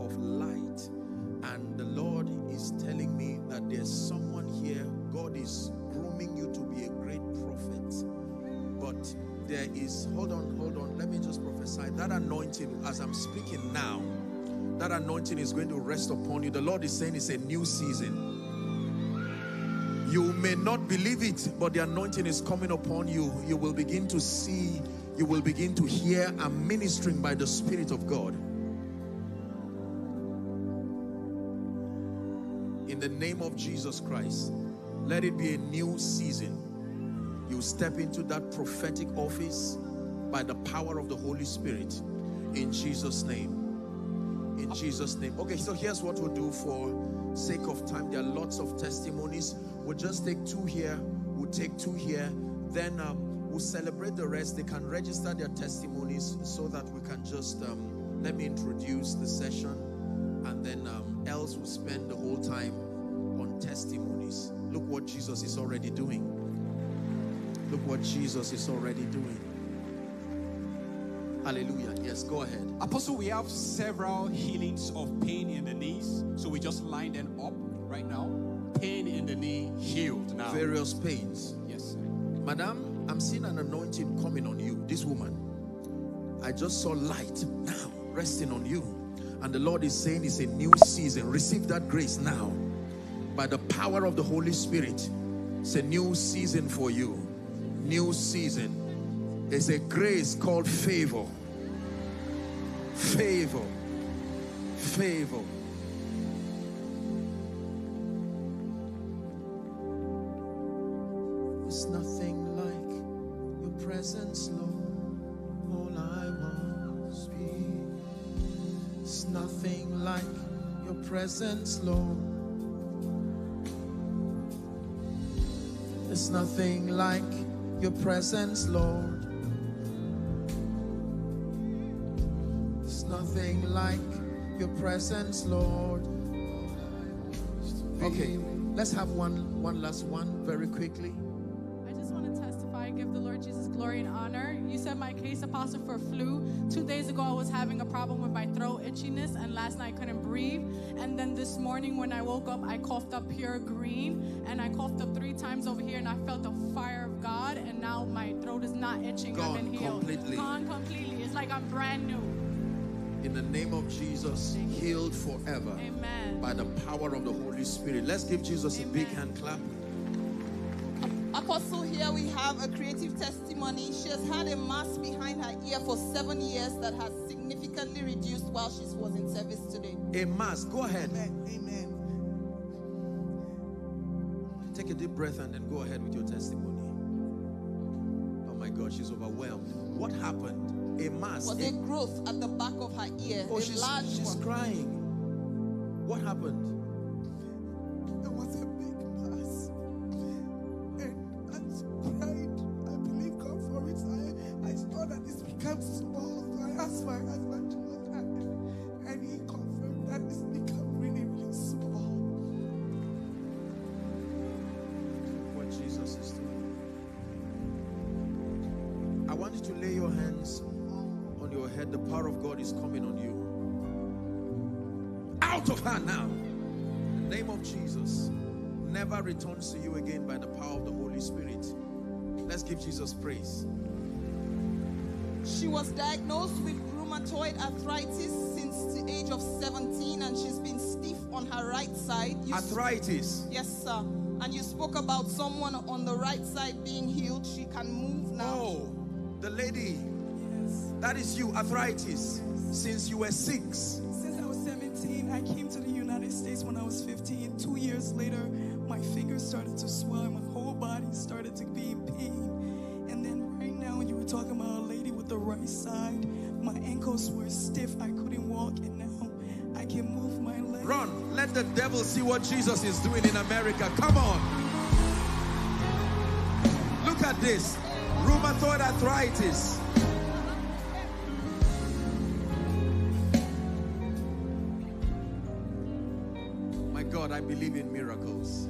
of light, and the Lord is telling me that there's someone here. God is grooming you to be a great prophet, but there is, hold on, hold on, let me just prophesy that anointing as I'm speaking now. That anointing is going to rest upon you. The Lord is saying it's a new season. You may not believe it, but the anointing is coming upon you. You will begin to see, you will begin to hear. I'm ministering by the Spirit of God. In the name of Jesus Christ, let it be a new season. You step into that prophetic office by the power of the Holy Spirit. In Jesus' name. In Jesus' name. Okay, so here's what we'll do for sake of time. There are lots of testimonies. We'll just take two here. We'll take two here. Then um, we'll celebrate the rest. They can register their testimonies so that we can just, um, let me introduce the session. And then um, else will spend the whole time on testimonies. Look what Jesus is already doing. Look what Jesus is already doing. Hallelujah. Yes, go ahead. Apostle, we have several healings of pain in the knees. So we just line them up right now. Pain in the knee healed now. Various pains. Yes, sir. Madam, I'm seeing an anointing coming on you. This woman. I just saw light now resting on you. And the Lord is saying it's a new season. Receive that grace now. By the power of the Holy Spirit. It's a new season for you. New season. It's a grace called favor. Favor. Favor. It's nothing like your presence, Lord. All I want is peace. It's nothing like your presence, Lord. It's nothing like your presence, Lord. It's nothing like your presence, Lord. Okay, let's have one, one last one very quickly. Give the Lord Jesus glory and honor. You said my case, Apostle, for flu. Two days ago, I was having a problem with my throat itchiness, and last night I couldn't breathe. And then this morning when I woke up, I coughed up pure green, and I coughed up three times over here, and I felt the fire of God, and now my throat is not itching. Gone, I've been healed. Completely. Gone completely. It's like I'm brand new. in the name of Jesus, healed forever. Amen. By the power of the Holy Spirit. Let's give Jesus Amen. a big hand clap. Apostle, here we have a creative testimony. She has had a mass behind her ear for seven years that has significantly reduced while she was in service today. A mass. Go ahead. Amen. Amen. Take a deep breath and then go ahead with your testimony. Oh my God, she's overwhelmed. What happened? A mass. Was a, a growth at the back of her ear. Oh, a she's, large she's one. crying. What happened? It was a big mass. And I cried. I believe God for it. I, I saw that it's become small. So I asked my husband to look at it. And he confirmed that it's become really, really small. What Jesus is doing. I want you to lay your hands on your head. The power of God is coming on you. Out of her now. In the name of Jesus. Never returns to you again by the power of the Holy Spirit. Let's give Jesus praise. She was diagnosed with rheumatoid arthritis since the age of seventeen, and she's been stiff on her right side. You arthritis? Yes, sir. And you spoke about someone on the right side being healed. She can move now. Oh. The lady, yes. That is you, arthritis, yes. Since you were six. Since I was seventeen, I came to the United States when I was fifteen. Two years later, my fingers started to swell and my whole body started to be in pain. And then right now, when you were talking about a lady with the right side, my ankles were stiff, I couldn't walk, and now I can move my legs. Run, let the devil see what Jesus is doing in America, come on. Look at this. Rheumatoid arthritis. My God, I believe in miracles.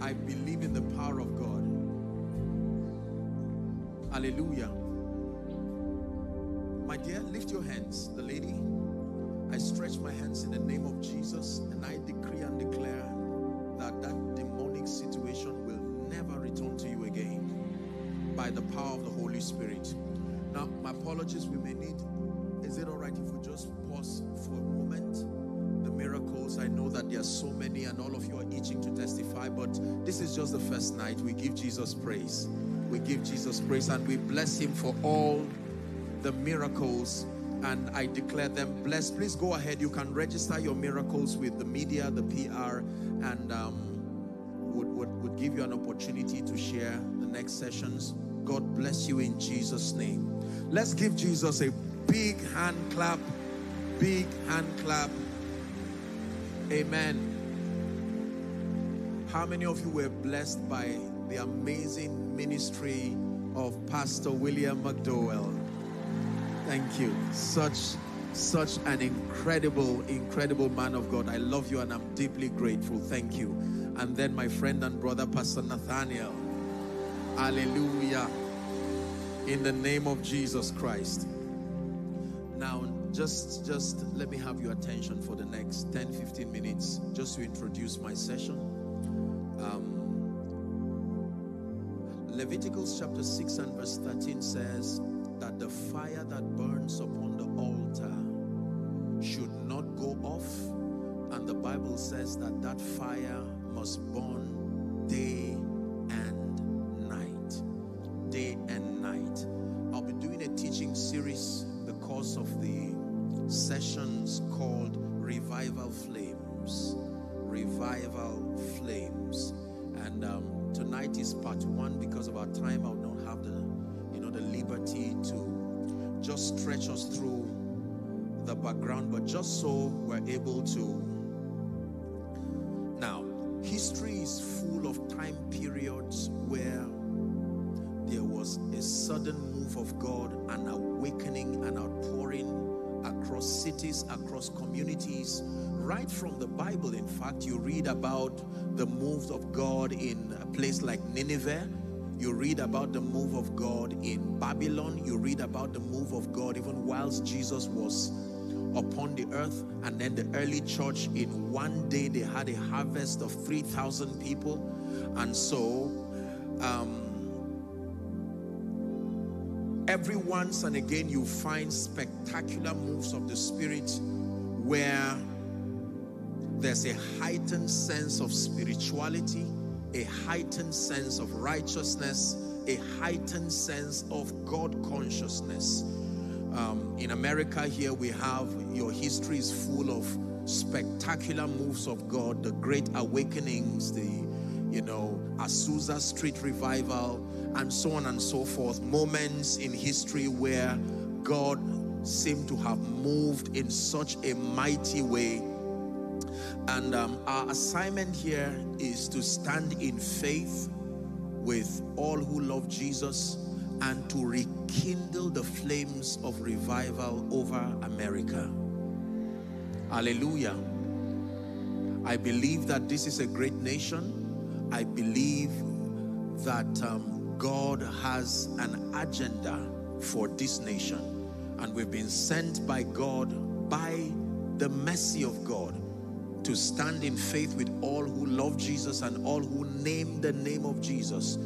I believe in the power of God. Hallelujah. My dear, lift your hands. The lady, I stretch my hands in the name of Jesus, and I decree and declare that that demonic situation will never return to you again. By the power of the Holy Spirit. Now, my apologies, we may need, is it all right if we just pause for a moment? The miracles, I know that there are so many and all of you are itching to testify, but this is just the first night. We give Jesus praise. We give Jesus praise and we bless him for all the miracles, and I declare them blessed. Please go ahead. You can register your miracles with the media, the P R, and um, would, would, would give you an opportunity to share the next sessions. God bless you in Jesus' name. Let's give Jesus a big hand clap. Big hand clap. Amen. How many of you were blessed by the amazing ministry of Pastor William McDowell? Thank you. Such, such an incredible, incredible man of God. I love you and I'm deeply grateful. Thank you. And then my friend and brother, Pastor Nathaniel. Hallelujah. In the name of Jesus Christ. Now, just, just let me have your attention for the next ten to fifteen minutes, just to introduce my session. Um, Leviticus chapter six and verse thirteen says that the fire that burns upon the altar should not go off. And the Bible says that that fire must burn day and night. Day and night. I'll be doing a teaching series, the course of the sessions, called Revival Flames. Revival Flames. And um, tonight is part one. Because of our time, I will not have the, you know, the liberty to just stretch us through the background, but just so we're able to. Now, history is full of time periods where there was a sudden move of God, an awakening, an outpouring across cities, across communities. Right from the Bible, in fact, you read about the move of God in a place like Nineveh. You read about the move of God in Babylon. You read about the move of God even whilst Jesus was upon the earth. And then the early church, in one day they had a harvest of three thousand people. And so um, Every once and again you find spectacular moves of the Spirit where there's a heightened sense of spirituality, a heightened sense of righteousness, a heightened sense of God consciousness. Um, in America here we have, your history is full of spectacular moves of God, the Great Awakenings, the, you know, Azusa Street Revival, and so on and so forth. Moments in history where God seemed to have moved in such a mighty way. And um, our assignment here is to stand in faith with all who love Jesus and to rekindle the flames of revival over America. Hallelujah. I believe that this is a great nation. I believe that um, God has an agenda for this nation. And we've been sent by God, by the mercy of God, to stand in faith with all who love Jesus and all who name the name of Jesus,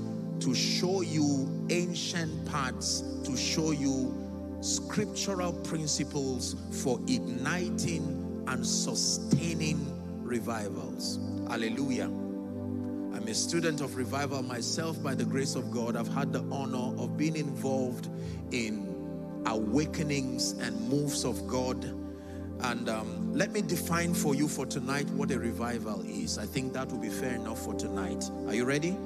to show you ancient paths, to show you scriptural principles for igniting and sustaining revivals. Hallelujah. I'm a student of revival myself. By the grace of God, I've had the honor of being involved in awakenings and moves of God. And um, let me define for you for tonight what a revival is. I think that will be fair enough for tonight. Are you ready?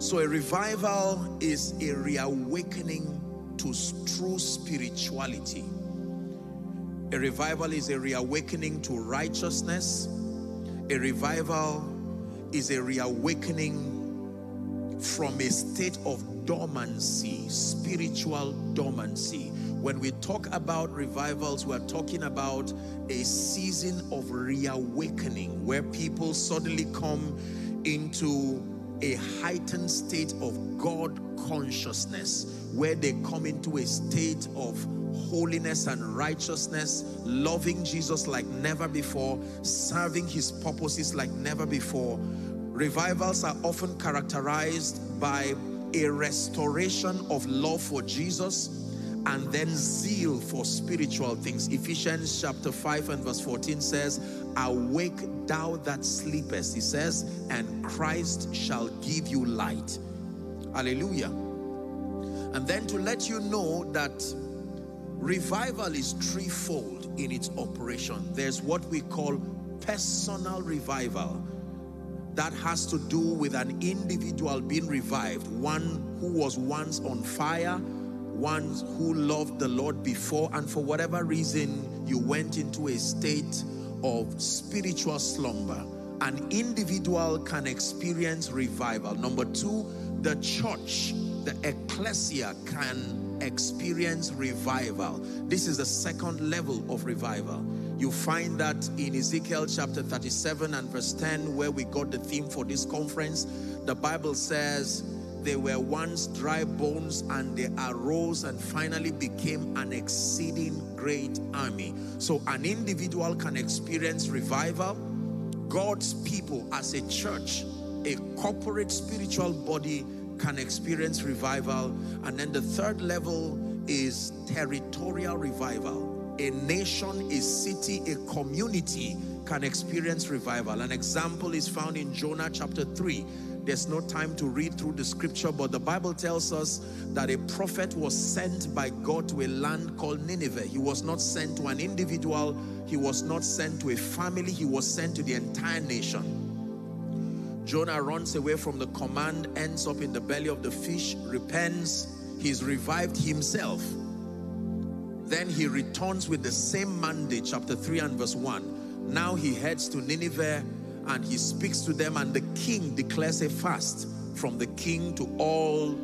So a revival is a reawakening to true spirituality. A revival is a reawakening to righteousness. A revival is a reawakening from a state of dormancy, spiritual dormancy. When we talk about revivals, we're talking about a season of reawakening where people suddenly come into a heightened state of God consciousness, where they come into a state of holiness and righteousness, loving Jesus like never before, serving his purposes like never before. Revivals are often characterized by a restoration of love for Jesus and then zeal for spiritual things. Ephesians chapter five and verse fourteen says, "Awake thou that sleepest," he says, "and Christ shall give you light." Hallelujah. And then to let you know that revival is threefold in its operation. There's what we call personal revival. That has to do with an individual being revived, one who was once on fire, ones who loved the Lord before, and for whatever reason you went into a state of spiritual slumber. An individual can experience revival. Number two, the church, the ecclesia, can experience revival. This is the second level of revival. You find that in Ezekiel chapter thirty-seven and verse ten, where we got the theme for this conference. The Bible says, "They were once dry bones, and they arose and finally became an exceeding great army." So an individual can experience revival. God's people as a church, a corporate spiritual body, can experience revival. And then the third level is territorial revival. A nation, a city, a community can experience revival. An example is found in Jonah chapter three. There's no time to read through the scripture, but the Bible tells us that a prophet was sent by God to a land called Nineveh. He was not sent to an individual. He was not sent to a family. He was sent to the entire nation. Jonah runs away from the command, ends up in the belly of the fish, repents. He's revived himself. Then he returns with the same mandate, chapter three and verse one. Now he heads to Nineveh, and he speaks to them, and the king declares a fast, from the king to all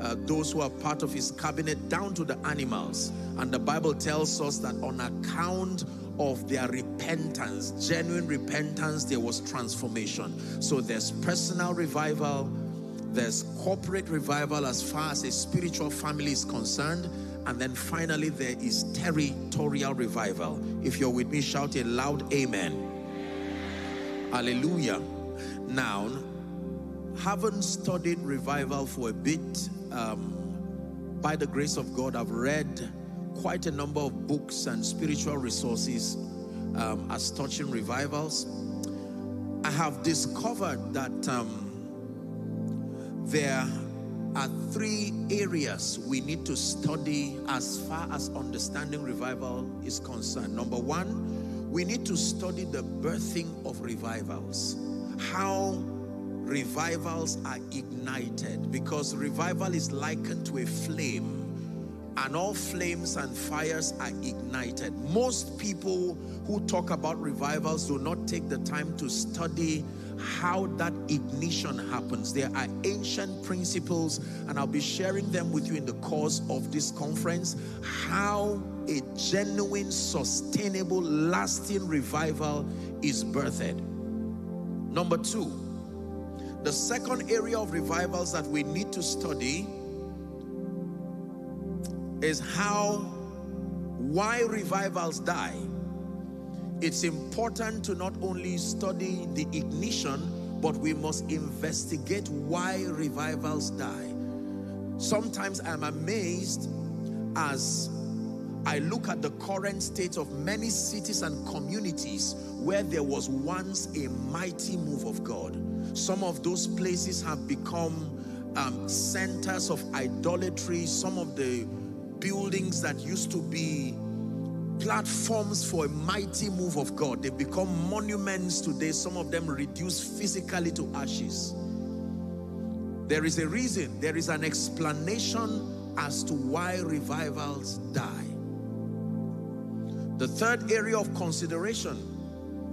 uh, those who are part of his cabinet, down to the animals. And the Bible tells us that on account of their repentance, genuine repentance, there was transformation. So there's personal revival, there's corporate revival as far as a spiritual family is concerned, and then finally there is territorial revival. If you're with me, shout a loud amen. Hallelujah. Now, haven't studied revival for a bit. Um, by the grace of God, I've read quite a number of books and spiritual resources um, as touching revivals. I have discovered that um, there are three areas we need to study as far as understanding revival is concerned. Number one, we need to study the birthing of revivals, how revivals are ignited, because revival is likened to a flame, and all flames and fires are ignited. Most people who talk about revivals do not take the time to study how that ignition happens. There are ancient principles, and I'll be sharing them with you in the course of this conference, how a genuine, sustainable, lasting revival is birthed. Number two, the second area of revivals that we need to study is how, why revivals die. It's important to not only study the ignition, but we must investigate why revivals die. Sometimes I'm amazed as I look at the current state of many cities and communities where there was once a mighty move of God. Some of those places have become um, centers of idolatry. Some of the buildings that used to be platforms for a mighty move of God, they become monuments today. Some of them reduced physically to ashes. There is a reason, there is an explanation as to why revivals die. The third area of consideration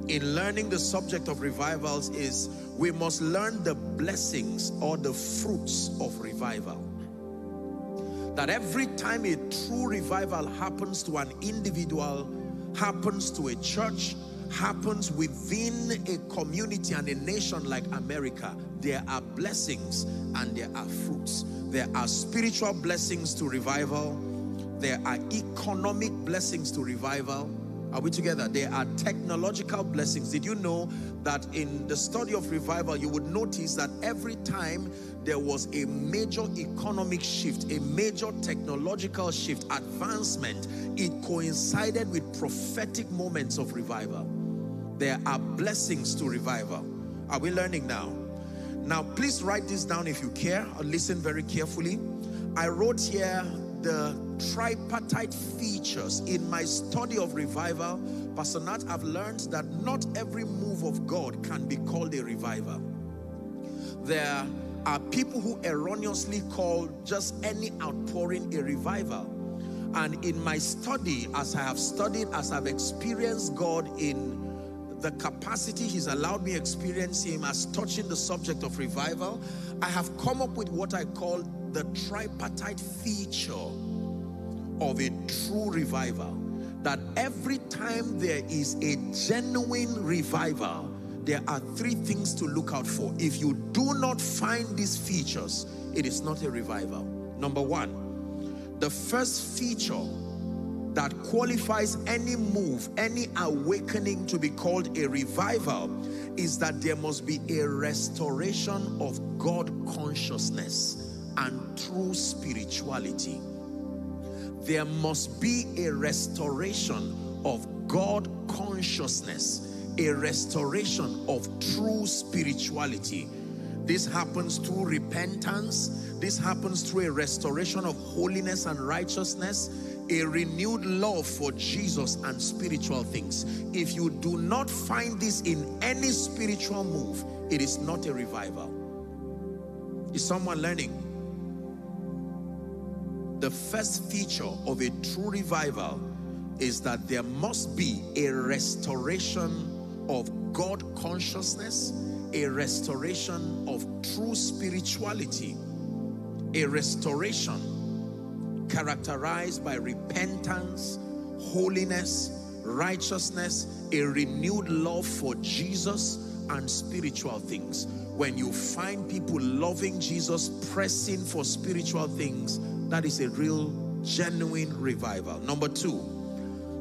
in learning the subject of revivals is we must learn the blessings or the fruits of revival. That every time a true revival happens to an individual, happens to a church, happens within a community and a nation like America, there are blessings and there are fruits. There are spiritual blessings to revival. There are economic blessings to revival. Are we together? There are technological blessings. Did you know that in the study of revival, you would notice that every time there was a major economic shift, a major technological shift, advancement, it coincided with prophetic moments of revival. There are blessings to revival. Are we learning now? Now, please write this down if you care, or listen very carefully. I wrote here the tripartite features. In my study of revival, Pastor Nat, I've learned that not every move of God can be called a revival. There are people who erroneously call just any outpouring a revival. And in my study, as I have studied, as I've experienced God in the capacity He's allowed me experience Him as touching the subject of revival, I have come up with what I call the tripartite feature of a true revival. That every time there is a genuine revival, there are three things to look out for. If you do not find these features, it is not a revival. Number one, the first feature that qualifies any move, any awakening to be called a revival, is that there must be a restoration of God consciousness and true spirituality. There must be a restoration of God consciousness, a restoration of true spirituality. This happens through repentance. This happens through a restoration of holiness and righteousness, a renewed love for Jesus and spiritual things. If you do not find this in any spiritual move, it is not a revival. Is someone learning? The first feature of a true revival is that there must be a restoration of God consciousness, a restoration of true spirituality, a restoration characterized by repentance, holiness, righteousness, a renewed love for Jesus and spiritual things. When you find people loving Jesus, pressing for spiritual things, that is a real, genuine revival. Number two,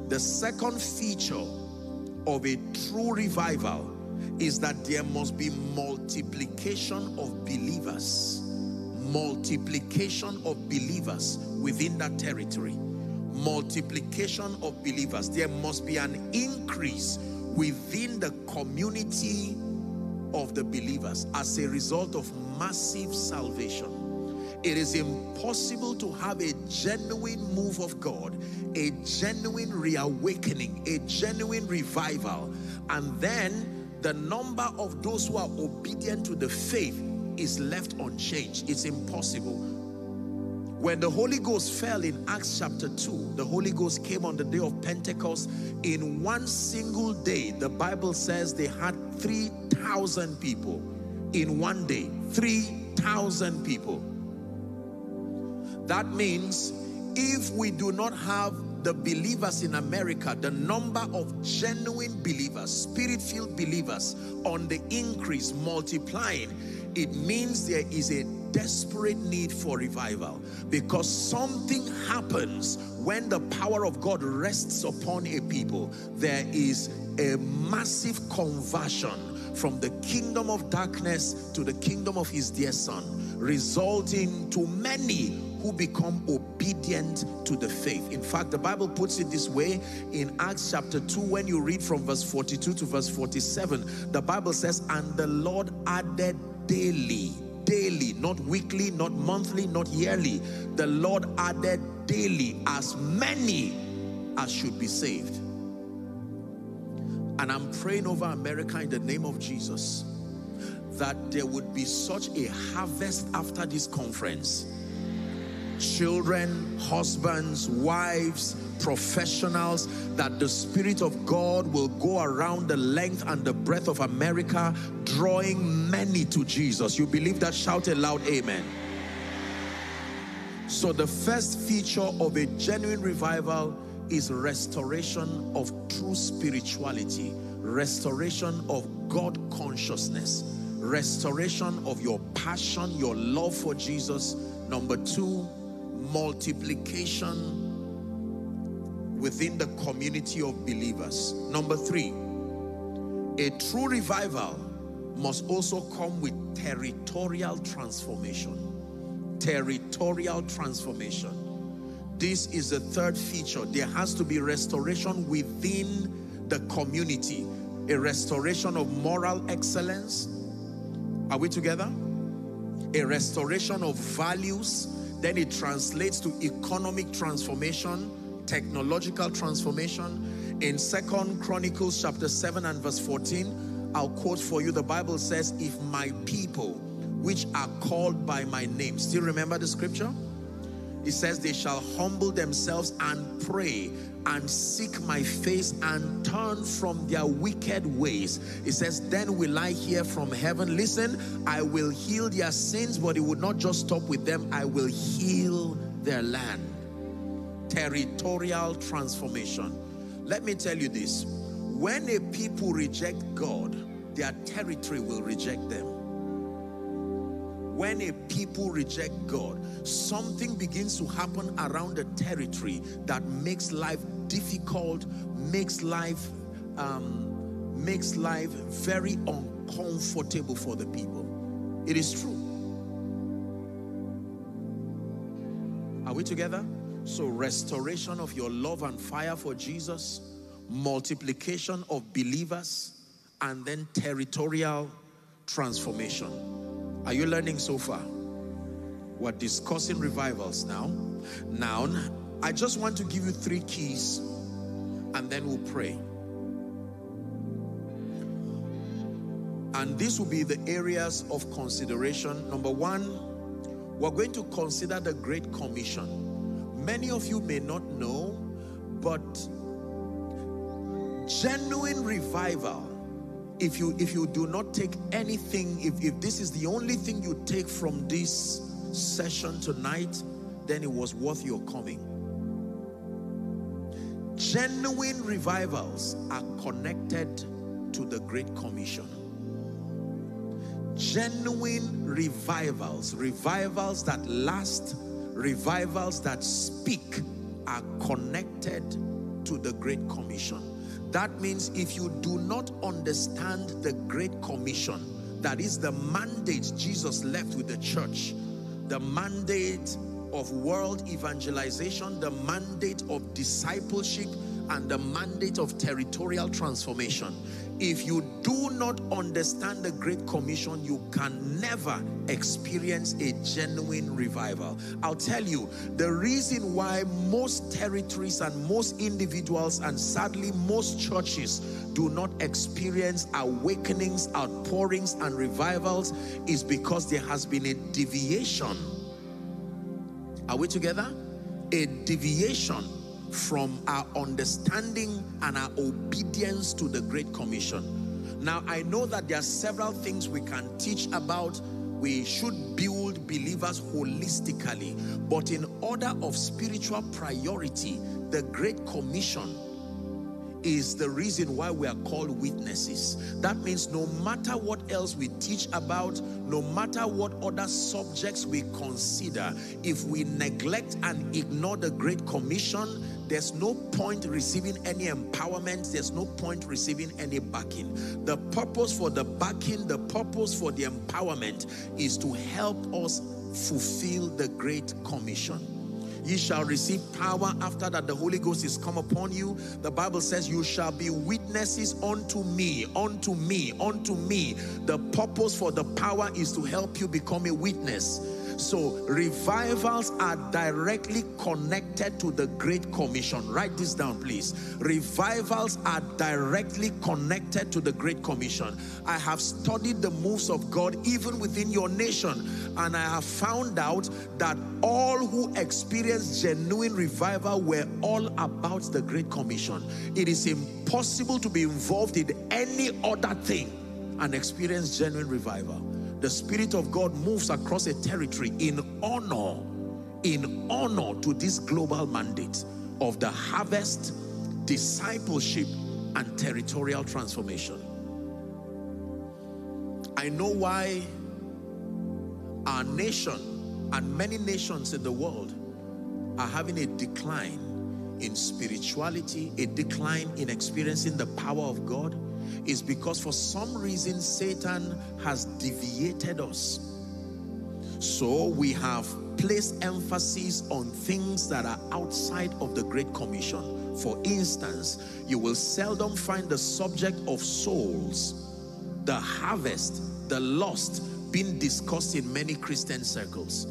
the second feature of a true revival is that there must be multiplication of believers. multiplication of believers within that territory. Multiplication of believers. There must be an increase within the community of the believers as a result of massive salvation. It is impossible to have a genuine move of God, a genuine reawakening, a genuine revival, and then the number of those who are obedient to the faith is left unchanged. It's impossible. When the Holy Ghost fell in Acts chapter two, the Holy Ghost came on the day of Pentecost. In one single day, the Bible says they had three thousand people. In one day, three thousand people. That means if we do not have the believers in America, the number of genuine believers, spirit-filled believers on the increase, multiplying, it means there is a desperate need for revival, because something happens when the power of God rests upon a people. There is a massive conversion from the kingdom of darkness to the kingdom of his dear son, resulting to many who become obedient to the faith. In fact, the Bible puts it this way in Acts chapter two, when you read from verse forty-two to verse forty-seven, the Bible says, and the Lord added daily, daily, not weekly, not monthly, not yearly. The Lord added daily as many as should be saved. And I'm praying over America in the name of Jesus, that there would be such a harvest after this conference. Children, husbands, wives, professionals, that the Spirit of God will go around the length and the breadth of America, drawing many to Jesus. You believe that? Shout a loud amen. So the first feature of a genuine revival is restoration of true spirituality, restoration of God consciousness, restoration of your passion, your love for Jesus. Number two, multiplication within the community of believers. Number three, a true revival must also come with territorial transformation. Territorial transformation. This is the third feature. There has to be restoration within the community. A restoration of moral excellence. Are we together? A restoration of values. Then it translates to economic transformation, technological transformation. In Second Chronicles chapter seven and verse fourteen, I'll quote for you. The Bible says, if my people which are called by my name, still remember the scripture? It says, they shall humble themselves and pray and seek my face and turn from their wicked ways. It says, then will I hear from heaven. Listen, I will heal their sins, but it would not just stop with them. I will heal their land. Territorial transformation. Let me tell you this. When a people reject God, their territory will reject them. When a people reject God, something begins to happen around the territory that makes life difficult, makes life, um, makes life very uncomfortable for the people. It is true. Are we together? So restoration of your love and fire for Jesus, multiplication of believers, and then territorial transformation. Are you learning so far? We're discussing revivals now. Now, I just want to give you three keys and then we'll pray. And this will be the areas of consideration. Number one, we're going to consider the Great Commission. Many of you may not know, but genuine revival, if you if you do not take anything, if, if this is the only thing you take from this session tonight, then it was worth your coming. Genuine revivals are connected to the Great Commission. Genuine revivals, revivals that last, revivals that speak, are connected to the Great Commission. That means if you do not understand the Great Commission, that is the mandate Jesus left with the church, the mandate of world evangelization, the mandate of discipleship, and the mandate of territorial transformation. If you do not understand the Great Commission, you can never experience a genuine revival. I'll tell you, the reason why most territories and most individuals and sadly most churches do not experience awakenings, outpourings, and revivals is because there has been a deviation. Are we together? A deviation from our understanding and our obedience to the Great Commission. Now, I know that there are several things we can teach about. We should build believers holistically, but in order of spiritual priority, the Great Commission is the reason why we are called witnesses. That means no matter what else we teach about, no matter what other subjects we consider, if we neglect and ignore the Great Commission, there's no point receiving any empowerment. There's no point receiving any backing. The purpose for the backing, the purpose for the empowerment is to help us fulfill the Great Commission. Ye shall receive power after that the Holy Ghost is come upon you. The Bible says you shall be witnesses unto me, unto me, unto me. The purpose for the power is to help you become a witness. So revivals are directly connected to the Great Commission. Write this down, please. Revivals are directly connected to the Great Commission. I have studied the moves of God even within your nation, and I have found out that all who experienced genuine revival were all about the Great Commission. It is impossible to be involved in any other thing and experience genuine revival. The Spirit of God moves across a territory in honor, in honor to this global mandate of the harvest, discipleship, and territorial transformation. I know why our nation and many nations in the world are having a decline in spirituality, a decline in experiencing the power of God. Is because for some reason Satan has deviated us. So we have placed emphasis on things that are outside of the Great Commission. For instance, you will seldom find the subject of souls, the harvest, the lost, being discussed in many Christian circles.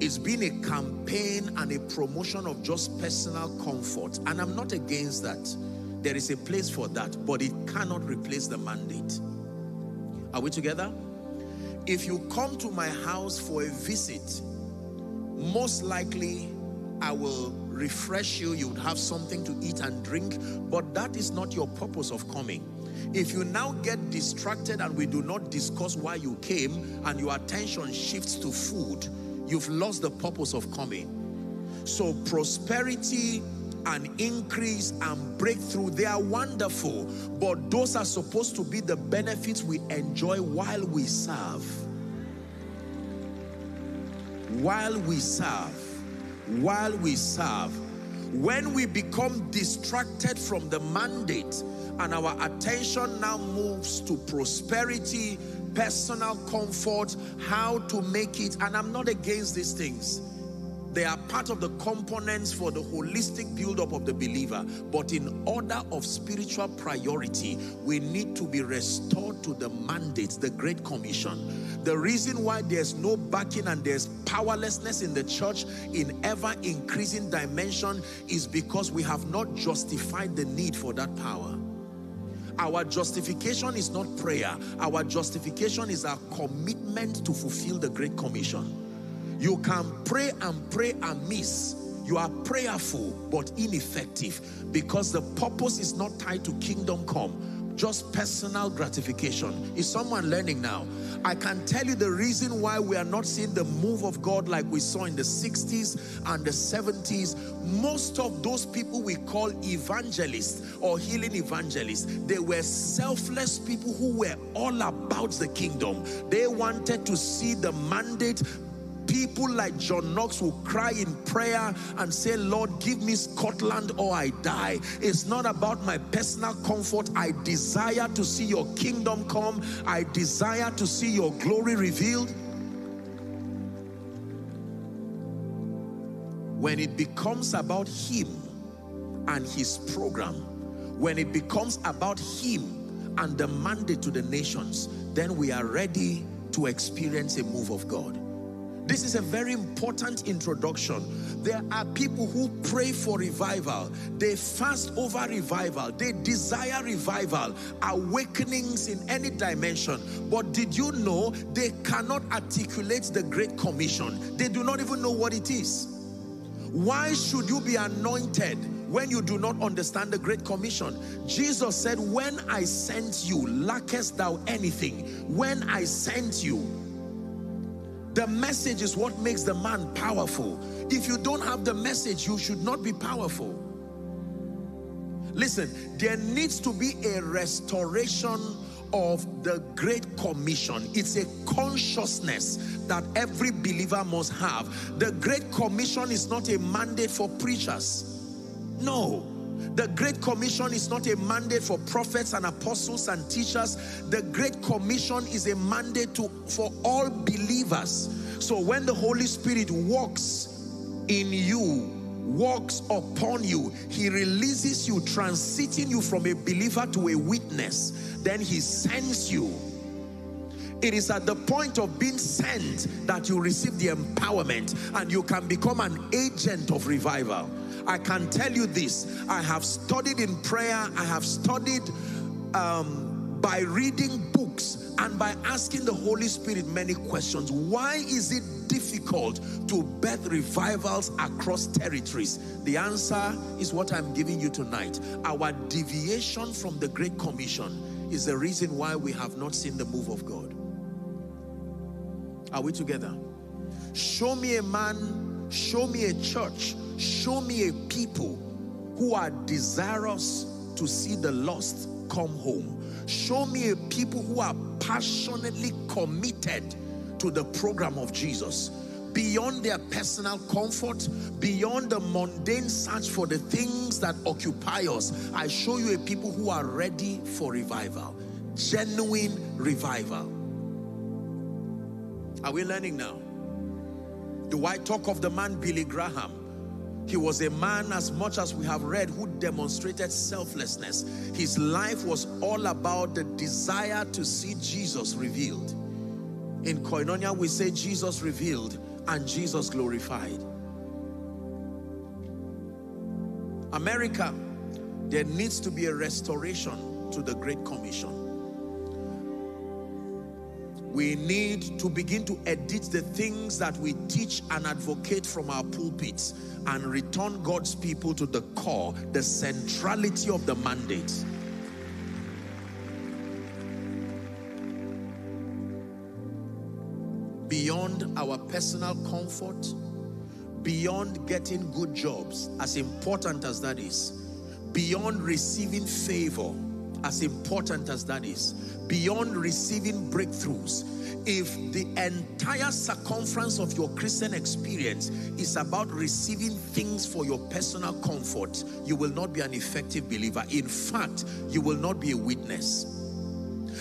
It's been a campaign and a promotion of just personal comfort, and I'm not against that. There is a place for that, but it cannot replace the mandate. Are we together? If you come to my house for a visit, most likely I will refresh you. You would have something to eat and drink, but that is not your purpose of coming. If you now get distracted and we do not discuss why you came and your attention shifts to food, you've lost the purpose of coming. So prosperity and increase and breakthrough, they are wonderful, but those are supposed to be the benefits we enjoy while we serve. While we serve, while we serve. When we become distracted from the mandate and our attention now moves to prosperity, personal comfort, how to make it, and I'm not against these things. They are part of the components for the holistic build-up of the believer. But in order of spiritual priority, we need to be restored to the mandate, the Great Commission. The reason why there's no backing and there's powerlessness in the church in ever-increasing dimension is because we have not justified the need for that power. Our justification is not prayer. Our justification is our commitment to fulfill the Great Commission. You can pray and pray amiss. You are prayerful but ineffective because the purpose is not tied to kingdom come, just personal gratification. Is someone learning now? I can tell you the reason why we are not seeing the move of God like we saw in the sixties and the seventies. Most of those people we call evangelists or healing evangelists, they were selfless people who were all about the kingdom. They wanted to see the mandate. People like John Knox will cry in prayer and say, Lord, give me Scotland or I die. It's not about my personal comfort. I desire to see your kingdom come. I desire to see your glory revealed. when it becomes about him and his program, when it becomes about him and the mandate to the nations, then we are ready to experience a move of God. This is a very important introduction. There are people who pray for revival. They fast over revival. They desire revival, awakenings in any dimension. But did you know they cannot articulate the Great Commission? They do not even know what it is. Why should you be anointed when you do not understand the Great Commission? Jesus said, when I sent you, lackest thou anything? When I sent you. The message is what makes the man powerful. If you don't have the message, you should not be powerful. Listen, there needs to be a restoration of the Great Commission. It's a consciousness that every believer must have. The Great Commission is not a mandate for preachers. No. The Great Commission is not a mandate for prophets and apostles and teachers. The Great Commission is a mandate to, for all believers. So when the Holy Spirit walks in you, walks upon you, he releases you, transiting you from a believer to a witness. Then he sends you. It is at the point of being sent that you receive the empowerment and you can become an agent of revival. I can tell you this, I have studied in prayer, I have studied um, by reading books and by asking the Holy Spirit many questions. Why is it difficult to birth revivals across territories? The answer is what I'm giving you tonight. Our deviation from the Great Commission is the reason why we have not seen the move of God. Are we together? Show me a man, show me a church, show me a people who are desirous to see the lost come home. Show me a people who are passionately committed to the program of Jesus. Beyond their personal comfort, beyond the mundane search for the things that occupy us, I show you a people who are ready for revival. Genuine revival. Are we learning now? Do I talk of the man Billy Graham? He was a man, as much as we have read, who demonstrated selflessness. His life was all about the desire to see Jesus revealed. In Koinonia, we say Jesus revealed and Jesus glorified. America, there needs to be a restoration to the Great Commission. We need to begin to edit the things that we teach and advocate from our pulpits and return God's people to the core, the centrality of the mandate. Beyond our personal comfort, beyond getting good jobs, as important as that is, beyond receiving favor, as important as that is, beyond receiving breakthroughs, if the entire circumference of your Christian experience is about receiving things for your personal comfort, you will not be an effective believer. In fact, you will not be a witness.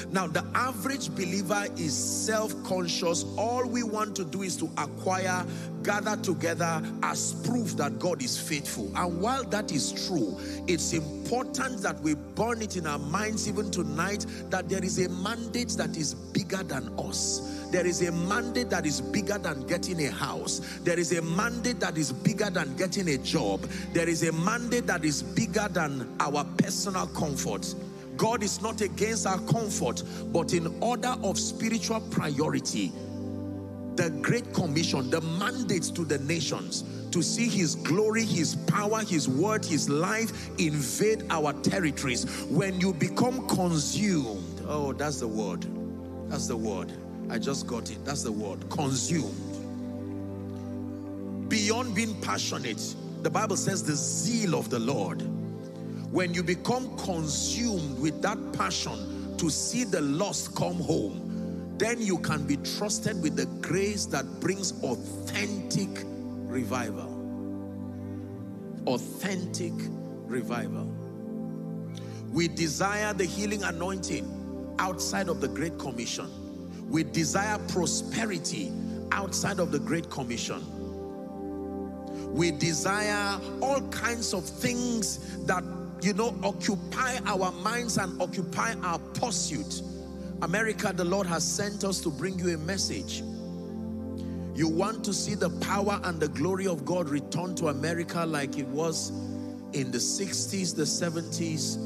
Now, the average believer is self-conscious. All we want to do is to acquire, gather together as proof that God is faithful. And while that is true, it's important that we burn it in our minds even tonight that there is a mandate that is bigger than us. There is a mandate that is bigger than getting a house. There is a mandate that is bigger than getting a job. There is a mandate that is bigger than our personal comfort. God is not against our comfort, but in order of spiritual priority, the Great Commission, the mandate to the nations to see his glory, his power, his word, his life invade our territories. When you become consumed, oh, that's the word. That's the word. I just got it. That's the word. Consumed. Beyond being passionate, the Bible says the zeal of the Lord. When you become consumed with that passion to see the lost come home, then you can be trusted with the grace that brings authentic revival. Authentic revival. We desire the healing anointing outside of the Great Commission. We desire prosperity outside of the Great Commission. We desire all kinds of things that, you know, occupy our minds and occupy our pursuit. America, the Lord has sent us to bring you a message. You want to see the power and the glory of God return to America like it was in the sixties, the seventies.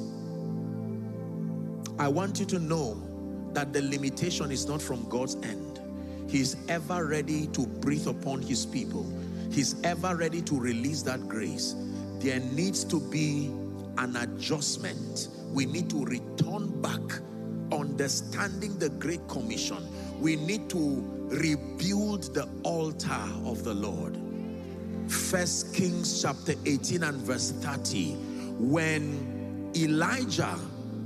I want you to know that the limitation is not from God's end. He is ever ready to breathe upon his people. He's ever ready to release that grace. There needs to be an adjustment. We need to return back, understanding the Great Commission. We need to rebuild the altar of the Lord. First Kings chapter eighteen and verse thirty. When Elijah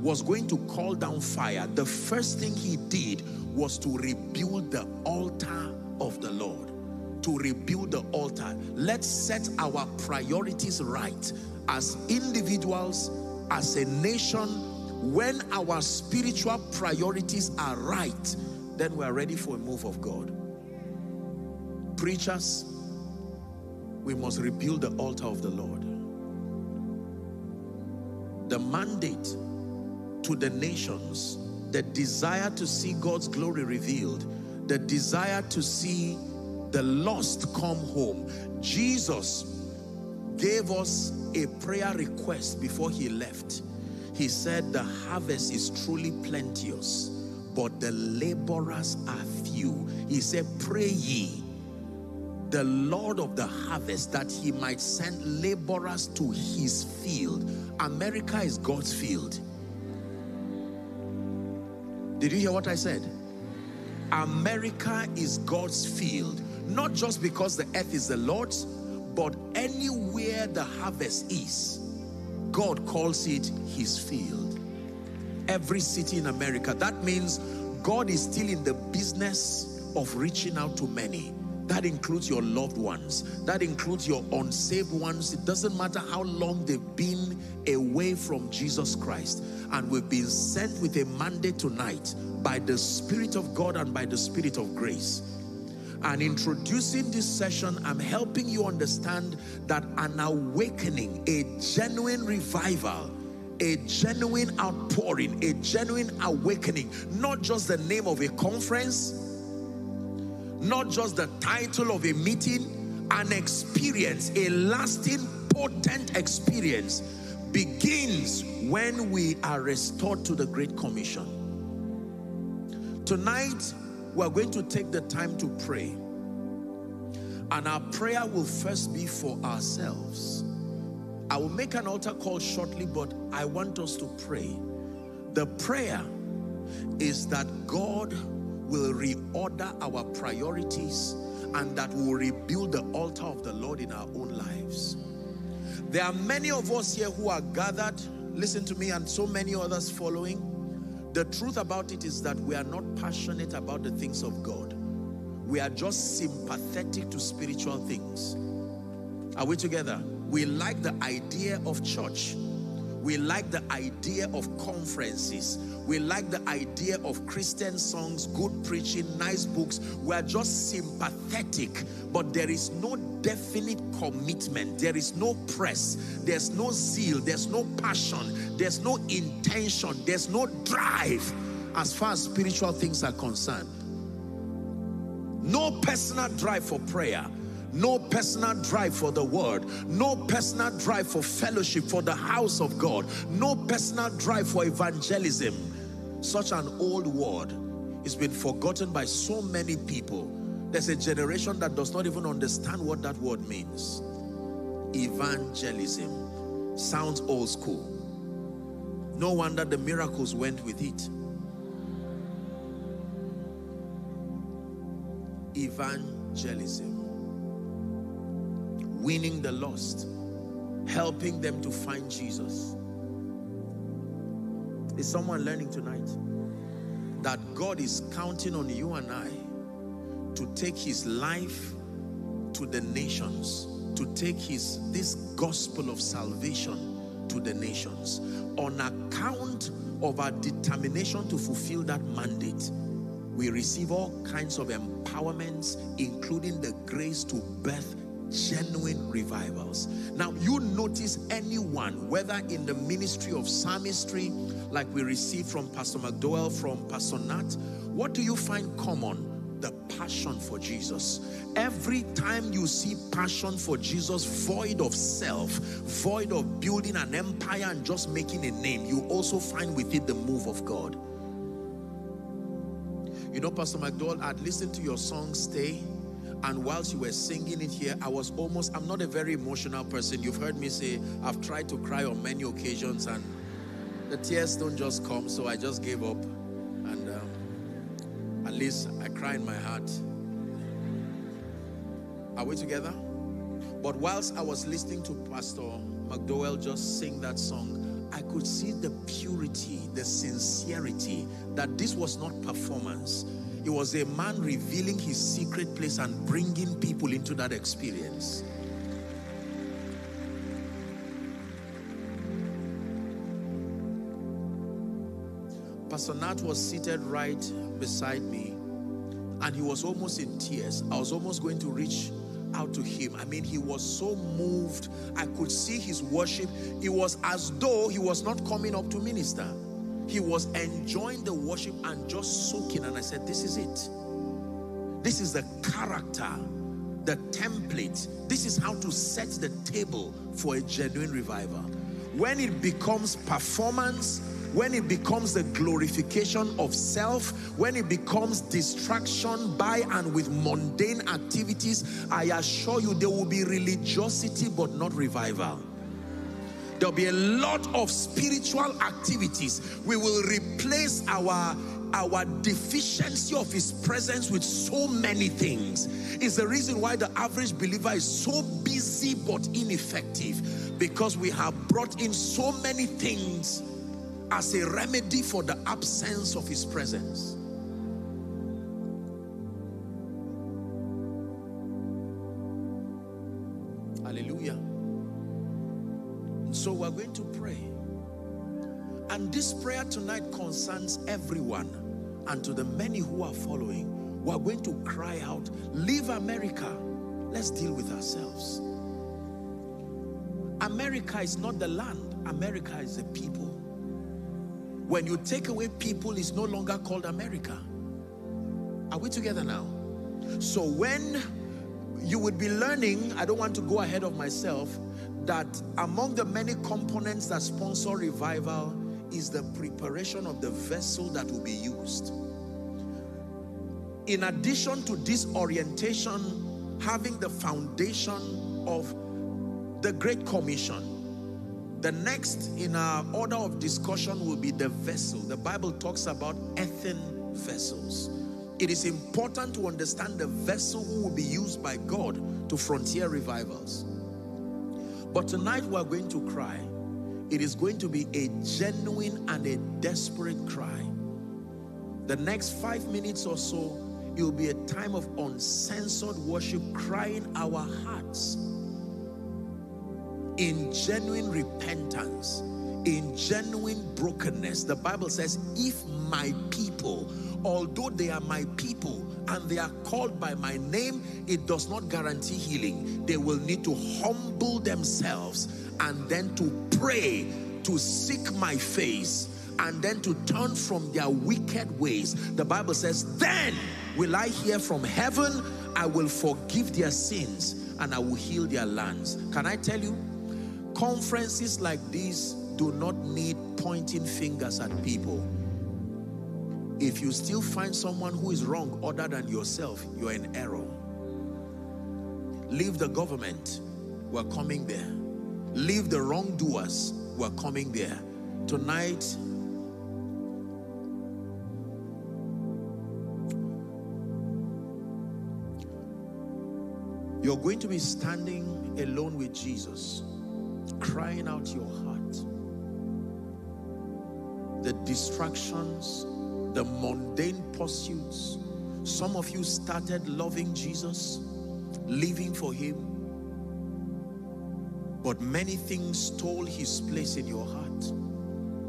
was going to call down fire, the first thing he did was to rebuild the altar of the Lord. To rebuild the altar. Let's set our priorities right as individuals, as a nation. When our spiritual priorities are right, then we are ready for a move of God. Preachers, we must rebuild the altar of the Lord. The mandate to the nations, the desire to see God's glory revealed, the desire to see the lost come home. Jesus gave us a prayer request before he left. He said, the harvest is truly plenteous, but the laborers are few. He said, pray ye the Lord of the harvest that he might send laborers to his field. America is God's field. Did you hear what I said? America is God's field. Not just because the earth is the Lord's, but anywhere the harvest is, God calls it his field. Every city in America. That means God is still in the business of reaching out to many. That includes your loved ones. That includes your unsaved ones. It doesn't matter how long they've been away from Jesus Christ. And we've been sent with a mandate tonight by the Spirit of God and by the Spirit of grace. And introducing this session, I'm helping you understand that an awakening, a genuine revival, a genuine outpouring, a genuine awakening, not just the name of a conference, not just the title of a meeting, an experience, a lasting, potent experience begins when we are restored to the Great Commission. Tonight, we are going to take the time to pray. And our prayer will first be for ourselves. I will make an altar call shortly, but I want us to pray. The prayer is that God will reorder our priorities and that we will rebuild the altar of the Lord in our own lives. There are many of us here who are gathered, listen to me, and so many others following. The truth about it is that we are not passionate about the things of God. We are just sympathetic to spiritual things. Are we together? We like the idea of church. We like the idea of conferences. We like the idea of Christian songs, good preaching, nice books. We are just sympathetic, but there is no definite commitment. There is no press. There's no zeal. There's no passion. There's no intention. There's no drive as far as spiritual things are concerned. No personal drive for prayer. No personal drive for the word. No personal drive for fellowship, for the house of God. No personal drive for evangelism. Such an old word. It's been forgotten by so many people. There's a generation that does not even understand what that word means. Evangelism. Sounds old school. No wonder the miracles went with it. Evangelism. Winning the lost, helping them to find Jesus. Is someone learning tonight? That God is counting on you and I to take his life to the nations, to take his this gospel of salvation to the nations. On account of our determination to fulfill that mandate, we receive all kinds of empowerments, including the grace to birth genuine revivals. Now you notice anyone, whether in the ministry of psalmistry, like we received from Pastor McDowell, from Pastor Nat, what do you find common? The passion for Jesus. Every time you see passion for Jesus, void of self, void of building an empire and just making a name, you also find with it the move of God. You know, Pastor McDowell, I'd listened to your song, Stay, and whilst you were singing it here, I was almost, I'm not a very emotional person. You've heard me say, I've tried to cry on many occasions and the tears don't just come, so I just gave up. And um, at least I cry in my heart. Are we together? But whilst I was listening to Pastor McDowell just sing that song, I could see the purity, the sincerity, that this was not performance. It was a man revealing his secret place and bringing people into that experience. Pastor Nat was seated right beside me and he was almost in tears. I was almost going to reach out to him. I mean, he was so moved. I could see his worship. It was as though he was not coming up to minister. He was enjoying the worship and just soaking. And I said, this is it. This is the character, the template. This is how to set the table for a genuine revival. When it becomes performance, when it becomes the glorification of self, when it becomes distraction by and with mundane activities, I assure you there will be religiosity but not revival. There'll be a lot of spiritual activities. We will replace our, our deficiency of his presence with so many things. It's the reason why the average believer is so busy but ineffective, because we have brought in so many things as a remedy for the absence of his presence. Hallelujah. So we're going to pray. And this prayer tonight concerns everyone. And to the many who are following, we're going to cry out, leave America. Let's deal with ourselves. America is not the land. America is the people. When you take away people, it's no longer called America. Are we together now? So when you would be learning, I don't want to go ahead of myself, that among the many components that sponsor revival is the preparation of the vessel that will be used. In addition to this orientation, having the foundation of the Great Commission, the next in our order of discussion will be the vessel. The Bible talks about earthen vessels. It is important to understand the vessel who will be used by God to frontier revivals. But tonight we are going to cry. It is going to be a genuine and a desperate cry. The next five minutes or so, it will be a time of uncensored worship, crying our hearts in genuine repentance, in genuine brokenness. The Bible says, if my people, although they are my people and they are called by my name, it does not guarantee healing. They will need to humble themselves and then to pray, to seek my face, and then to turn from their wicked ways. The Bible says, then will I hear from heaven, I will forgive their sins, and I will heal their lands. Can I tell you? Conferences like these do not need pointing fingers at people. If you still find someone who is wrong other than yourself, you're in error. Leave the government, we're coming there. Leave the wrongdoers, we're coming there. Tonight, you're going to be standing alone with Jesus, crying out your heart. The distractions, the mundane pursuits. Some of you started loving Jesus, living for him, but many things stole his place in your heart.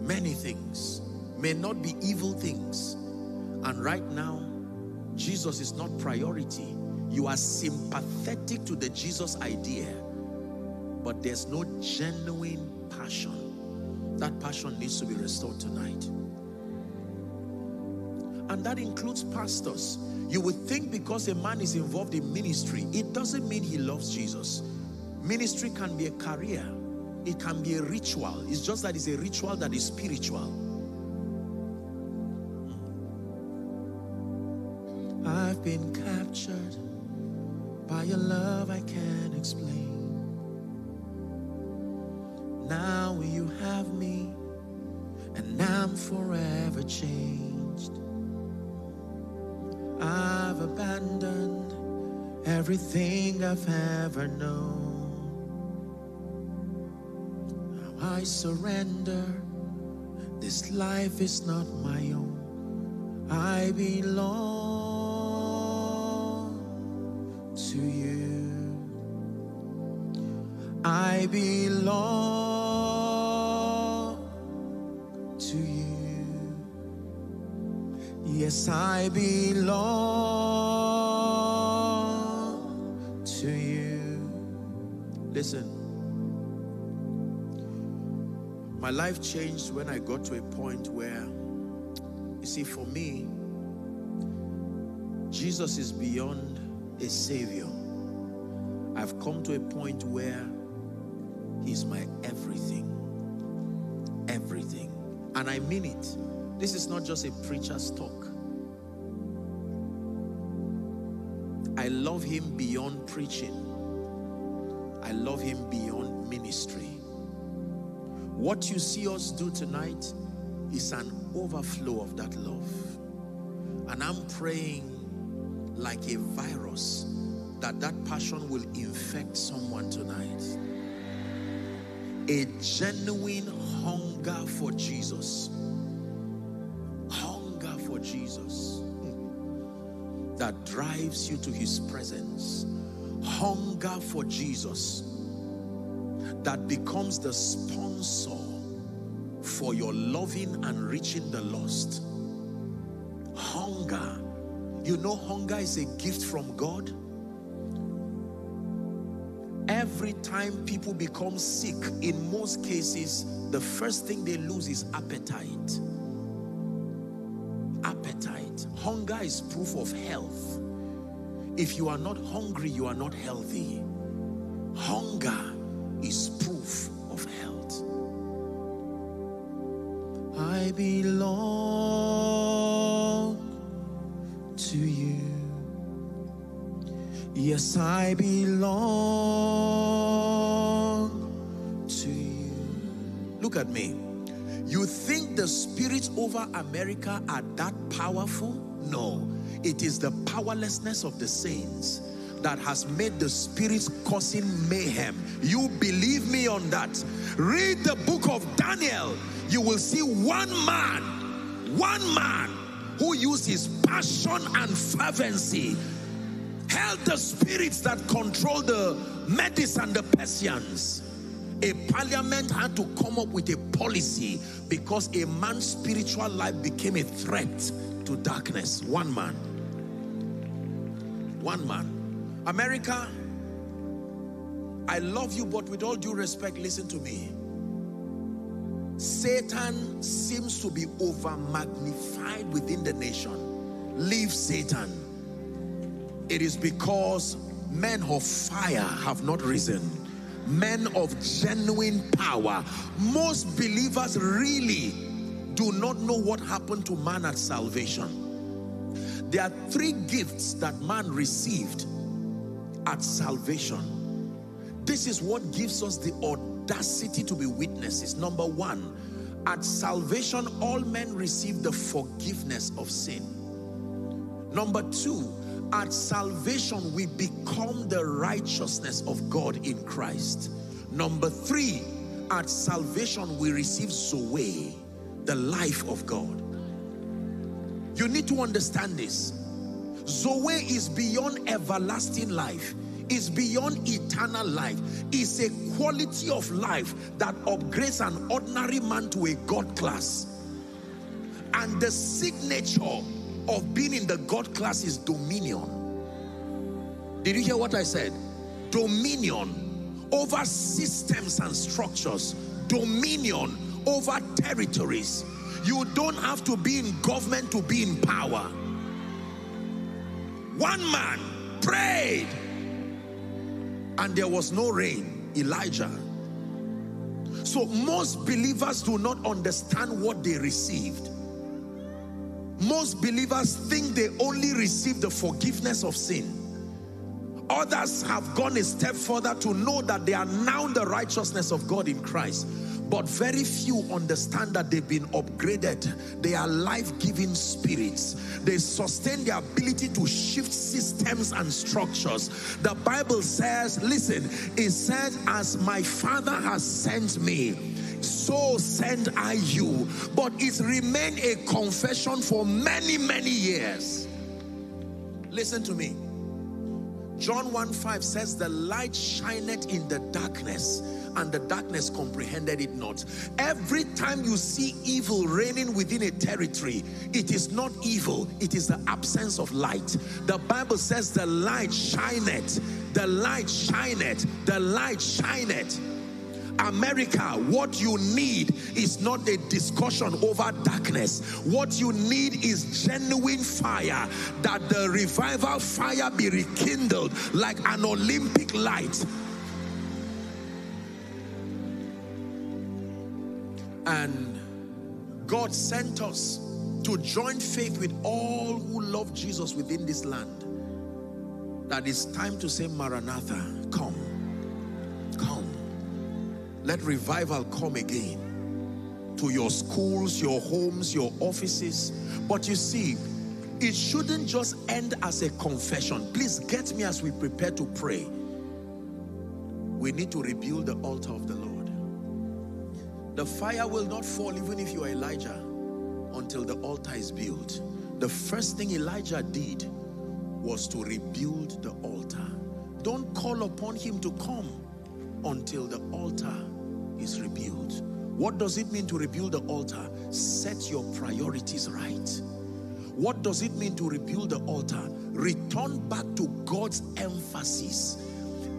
Many things may not be evil things, and right now Jesus is not priority. You are sympathetic to the Jesus idea, but there's no genuine passion. That passion needs to be restored tonight. And that includes pastors. You would think because a man is involved in ministry, it doesn't mean he loves Jesus. Ministry can be a career. It can be a ritual. It's just that it's a ritual that is spiritual. I've been captured by a love I can't explain. Now you have me, and I'm forever changed. I've abandoned everything I've ever known. Now I surrender. This life is not my own. I belong to you. I belong to you. Yes, I belong to you. Listen, my life changed when I got to a point where, you see, for me, Jesus is beyond a savior. I've come to a point where he's my everything. Everything. And I mean it. This is not just a preacher's talk. I love him beyond preaching. I love him beyond ministry. What you see us do tonight is an overflow of that love. And I'm praying like a virus that that passion will infect someone tonight. A genuine hunger for Jesus. Jesus that drives you to his presence. Hunger for Jesus that becomes the sponsor for your loving and reaching the lost. Hunger. You know, hunger is a gift from God. Every time people become sick, in most cases, the first thing they lose is appetite. Appetite. Hunger is proof of health. If you are not hungry, you are not healthy. Hunger is proof of health. I belong to you. Yes, I belong to you. Look at me. You think the spirits over America are that powerful? No. It is the powerlessness of the saints that has made the spirits causing mayhem. You believe me on that? Read the book of Daniel. You will see one man, one man who used his passion and fervency, held the spirits that control the Medes and the Persians. A parliament had to come up with a policy because a man's spiritual life became a threat to darkness. One man. One man. America, I love you, but with all due respect, listen to me. Satan seems to be over-magnified within the nation. Leave Satan. It is because men of fire have not risen. Men of genuine power. Most believers really do not know what happened to man at salvation. There are three gifts that man received at salvation. This is what gives us the audacity to be witnesses. Number one, at salvation, all men receive the forgiveness of sin. Number two, at salvation, we become the righteousness of God in Christ. Number three, at salvation, we receive Zoe, the life of God. You need to understand this. Zoe is beyond everlasting life. It's beyond eternal life. It's a quality of life that upgrades an ordinary man to a God class. And the signature of being in the God class is dominion. Did you hear what I said? Dominion over systems and structures. Dominion over territories. You don't have to be in government to be in power. One man prayed and there was no rain. Elijah. So most believers do not understand what they received. Most believers think they only receive the forgiveness of sin. Others have gone a step further to know that they are now the righteousness of God in Christ. But very few understand that they've been upgraded. They are life-giving spirits. They sustain the ability to shift systems and structures. The Bible says, listen, it says, as my Father has sent me, so send I you. But it remained a confession for many, many years. Listen to me. John one five says, the light shineth in the darkness, and the darkness comprehended it not. Every time you see evil reigning within a territory, it is not evil, it is the absence of light. The Bible says, the light shineth, the light shineth, the light shineth. America, what you need is not a discussion over darkness. What you need is genuine fire, that the revival fire be rekindled like an Olympic light. And God sent us to join faith with all who love Jesus within this land. That it's time to say, Maranatha, come. Let revival come again to your schools, your homes, your offices. But you see, it shouldn't just end as a confession. Please get me as we prepare to pray. We need to rebuild the altar of the Lord. The fire will not fall even if you are Elijah until the altar is built. The first thing Elijah did was to rebuild the altar. Don't call upon him to come until the altar is rebuilt. What does it mean to rebuild the altar? Set your priorities right. What does it mean to rebuild the altar? Return back to God's emphasis.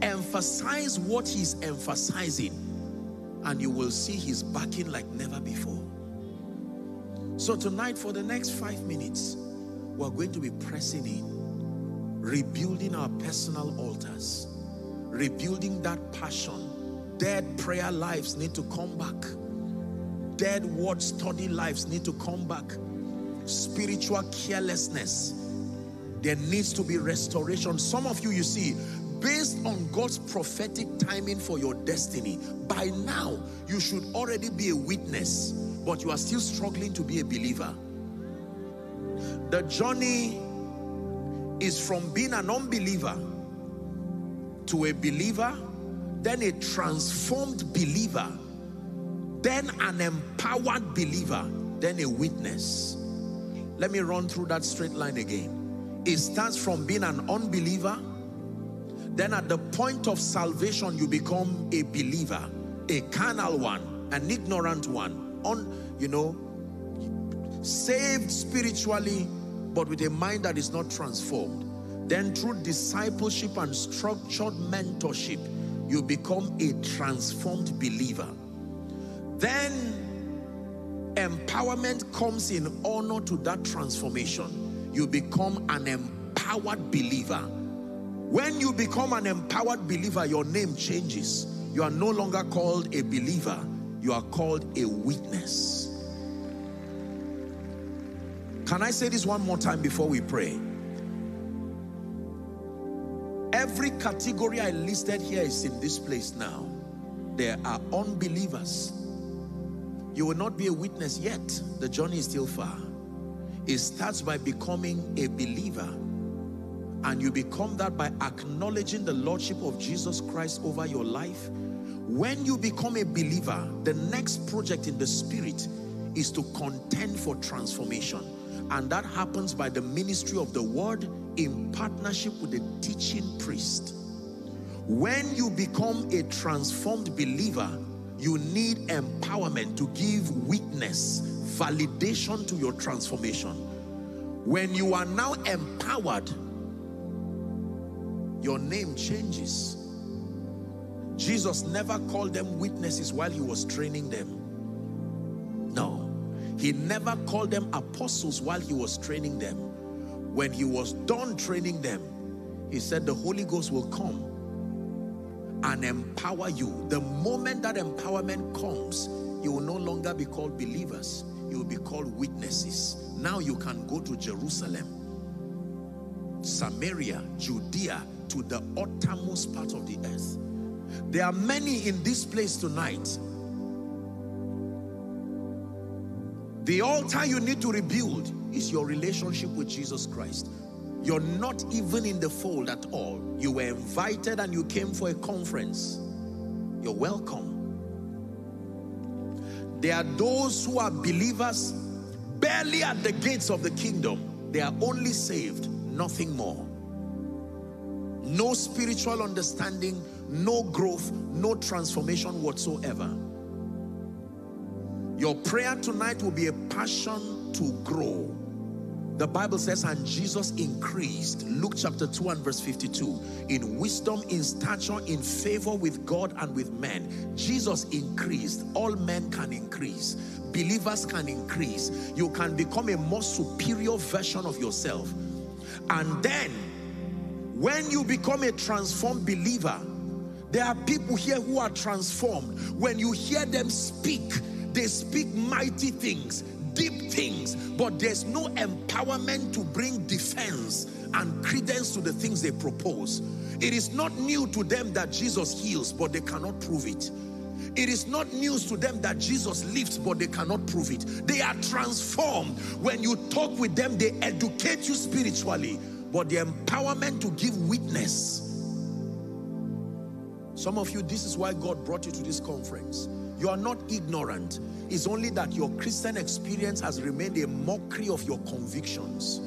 Emphasize what he's emphasizing, and you will see he's backing like never before. So tonight, for the next five minutes, we're going to be pressing in, rebuilding our personal altars. Rebuilding that passion. Dead prayer lives need to come back. Dead word study lives need to come back. Spiritual carelessness. There needs to be restoration. Some of you, you see, based on God's prophetic timing for your destiny, by now, you should already be a witness, but you are still struggling to be a believer. The journey is from being an unbeliever to a believer, then a transformed believer, then an empowered believer, then a witness. Let me run through that straight line again. It starts from being an unbeliever, then at the point of salvation you become a believer, a carnal one, an ignorant one, on, you know, saved spiritually but with a mind that is not transformed. Then through discipleship and structured mentorship, you become a transformed believer. Then empowerment comes in honor to that transformation. You become an empowered believer. When you become an empowered believer, your name changes. You are no longer called a believer. You are called a witness. Can I say this one more time before we pray? Every category I listed here is in this place now. There are unbelievers. You will not be a witness yet. The journey is still far. It starts by becoming a believer. And you become that by acknowledging the Lordship of Jesus Christ over your life. When you become a believer, the next project in the Spirit is to contend for transformation. And that happens by the ministry of the Word, in partnership with the teaching priest. When you become a transformed believer, you need empowerment to give witness, validation to your transformation. When you are now empowered, your name changes. Jesus never called them witnesses while he was training them. No. He never called them apostles while he was training them. When he was done training them, he said the Holy Ghost will come and empower you. The moment that empowerment comes, you will no longer be called believers. You will be called witnesses. Now you can go to Jerusalem, Samaria, Judea, to the uttermost part of the earth. There are many in this place tonight. The altar you need to rebuild is your relationship with Jesus Christ. You're not even in the fold at all. You were invited and you came for a conference. You're welcome. There are those who are believers barely at the gates of the kingdom. They are only saved, nothing more. No spiritual understanding, no growth, no transformation whatsoever. Your prayer tonight will be a passion to grow. The Bible says, and Jesus increased, Luke chapter two and verse fifty-two, in wisdom, in stature, in favor with God and with men. Jesus increased. All men can increase. Believers can increase. You can become a more superior version of yourself. And then, when you become a transformed believer, there are people here who are transformed. When you hear them speak, they speak mighty things, deep things, but there's no empowerment to bring defense and credence to the things they propose. It is not new to them that Jesus heals, but they cannot prove it. It is not news to them that Jesus lifts, but they cannot prove it. They are transformed. When you talk with them, they educate you spiritually, but the empowerment to give witness. Some of you, this is why God brought you to this conference. You are not ignorant. It's only that your Christian experience has remained a mockery of your convictions,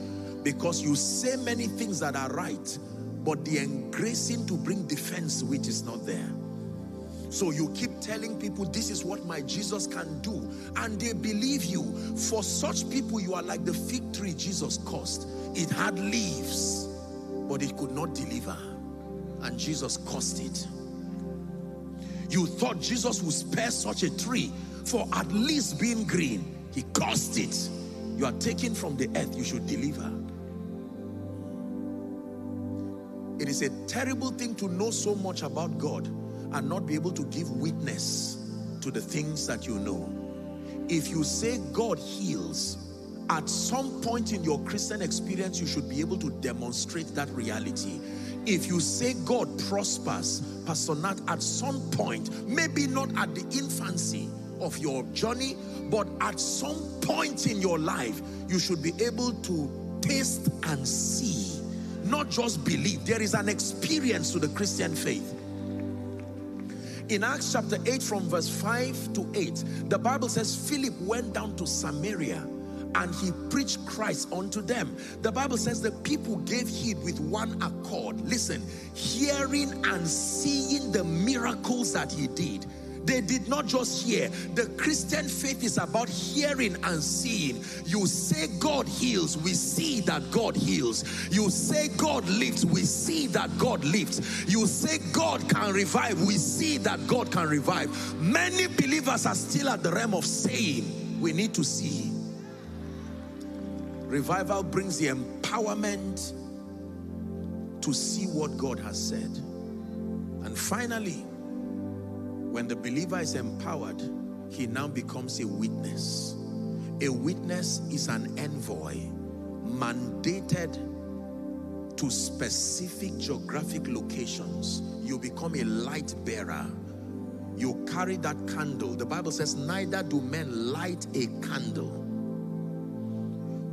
because you say many things that are right, but the engracing to bring defense to it is not there. So you keep telling people, this is what my Jesus can do, and they believe you. For such people, you are like the fig tree Jesus cursed. It had leaves, but it could not deliver, and Jesus cursed it. You thought Jesus would spare such a tree for at least being green. He cursed it. You are taken from the earth. You should deliver. It is a terrible thing to know so much about God and not be able to give witness to the things that you know. If you say God heals, at some point in your Christian experience, you should be able to demonstrate that reality. If you say God prospers, Pastor Nat, at some point, maybe not at the infancy of your journey, but at some point in your life, you should be able to taste and see, not just believe. There is an experience to the Christian faith. In Acts chapter eight from verse five to eight, the Bible says Philip went down to Samaria and he preached Christ unto them. The Bible says the people gave heed with one accord. Listen, hearing and seeing the miracles that he did. They did not just hear. The Christian faith is about hearing and seeing. You say God heals, we see that God heals. You say God lifts, we see that God lifts. You say God can revive, we see that God can revive. Many believers are still at the realm of saying, we need to see. Revival brings the empowerment to see what God has said. And finally, when the believer is empowered, he now becomes a witness. A witness is an envoy mandated to specific geographic locations. You become a light bearer. You carry that candle. The Bible says, neither do men light a candle.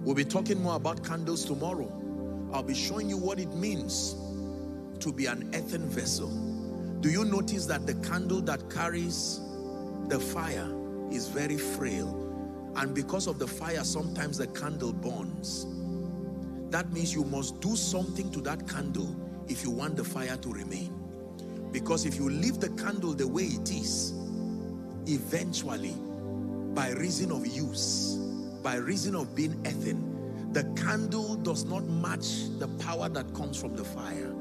We'll be talking more about candles tomorrow. I'll be showing you what it means to be an earthen vessel. Do you notice that the candle that carries the fire is very frail? And because of the fire, sometimes the candle burns. That means you must do something to that candle if you want the fire to remain. Because if you leave the candle the way it is, eventually, by reason of use, by reason of being earthen, the candle does not match the power that comes from the fire.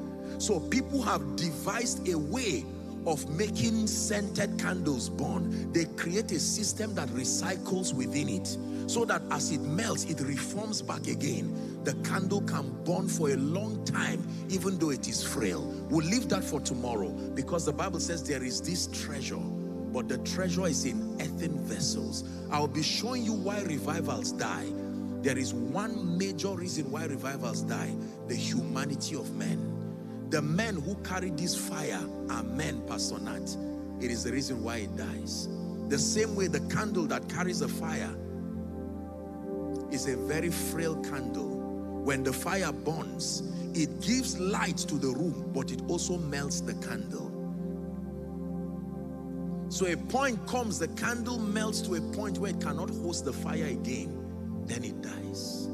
So people have devised a way of making scented candles burn. They create a system that recycles within it, so that as it melts, it reforms back again. The candle can burn for a long time, even though it is frail. We'll leave that for tomorrow, because the Bible says there is this treasure, but the treasure is in earthen vessels. I'll be showing you why revivals die. There is one major reason why revivals die: the humanity of men. The men who carry this fire are men, Pastor Nat. It is the reason why it dies. The same way the candle that carries the fire is a very frail candle. When the fire burns, it gives light to the room, but it also melts the candle. So a point comes, the candle melts to a point where it cannot host the fire again. Then it dies.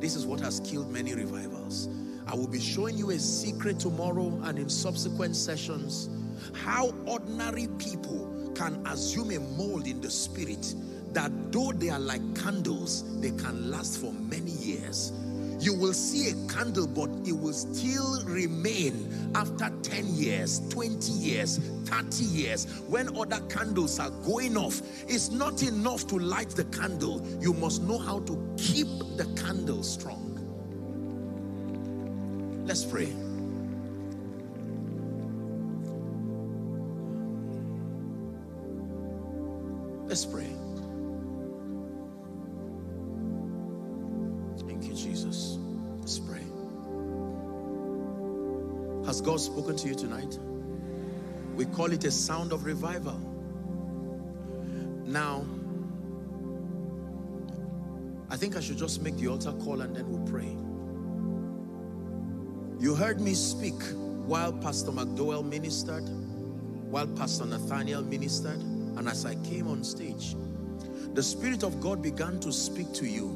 This is what has killed many revivals. I will be showing you a secret tomorrow and in subsequent sessions, how ordinary people can assume a mold in the spirit that though they are like candles, they can last for many years. You will see a candle, but it will still remain after ten years, twenty years, thirty years. When other candles are going off, it's not enough to light the candle. You must know how to keep the candle strong. Let's pray. Let's pray. Thank you, Jesus. Let's pray. Has God spoken to you tonight? We call it a sound of revival. Now, I think I should just make the altar call and then we'll pray. You heard me speak while Pastor McDowell ministered, while Pastor Nathaniel ministered, and as I came on stage, the Spirit of God began to speak to you,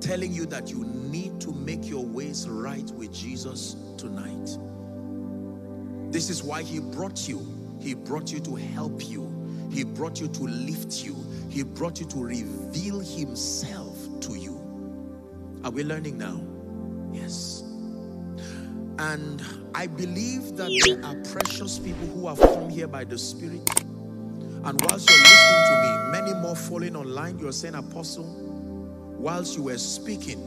telling you that you need to make your ways right with Jesus tonight. This is why He brought you. He brought you to help you. He brought you to lift you. He brought you to reveal Himself to you. Are we learning now? Yes. And I believe that there are precious people who have come here by the Spirit. And whilst you're listening to me, many more following online, you're saying, Apostle, whilst you were speaking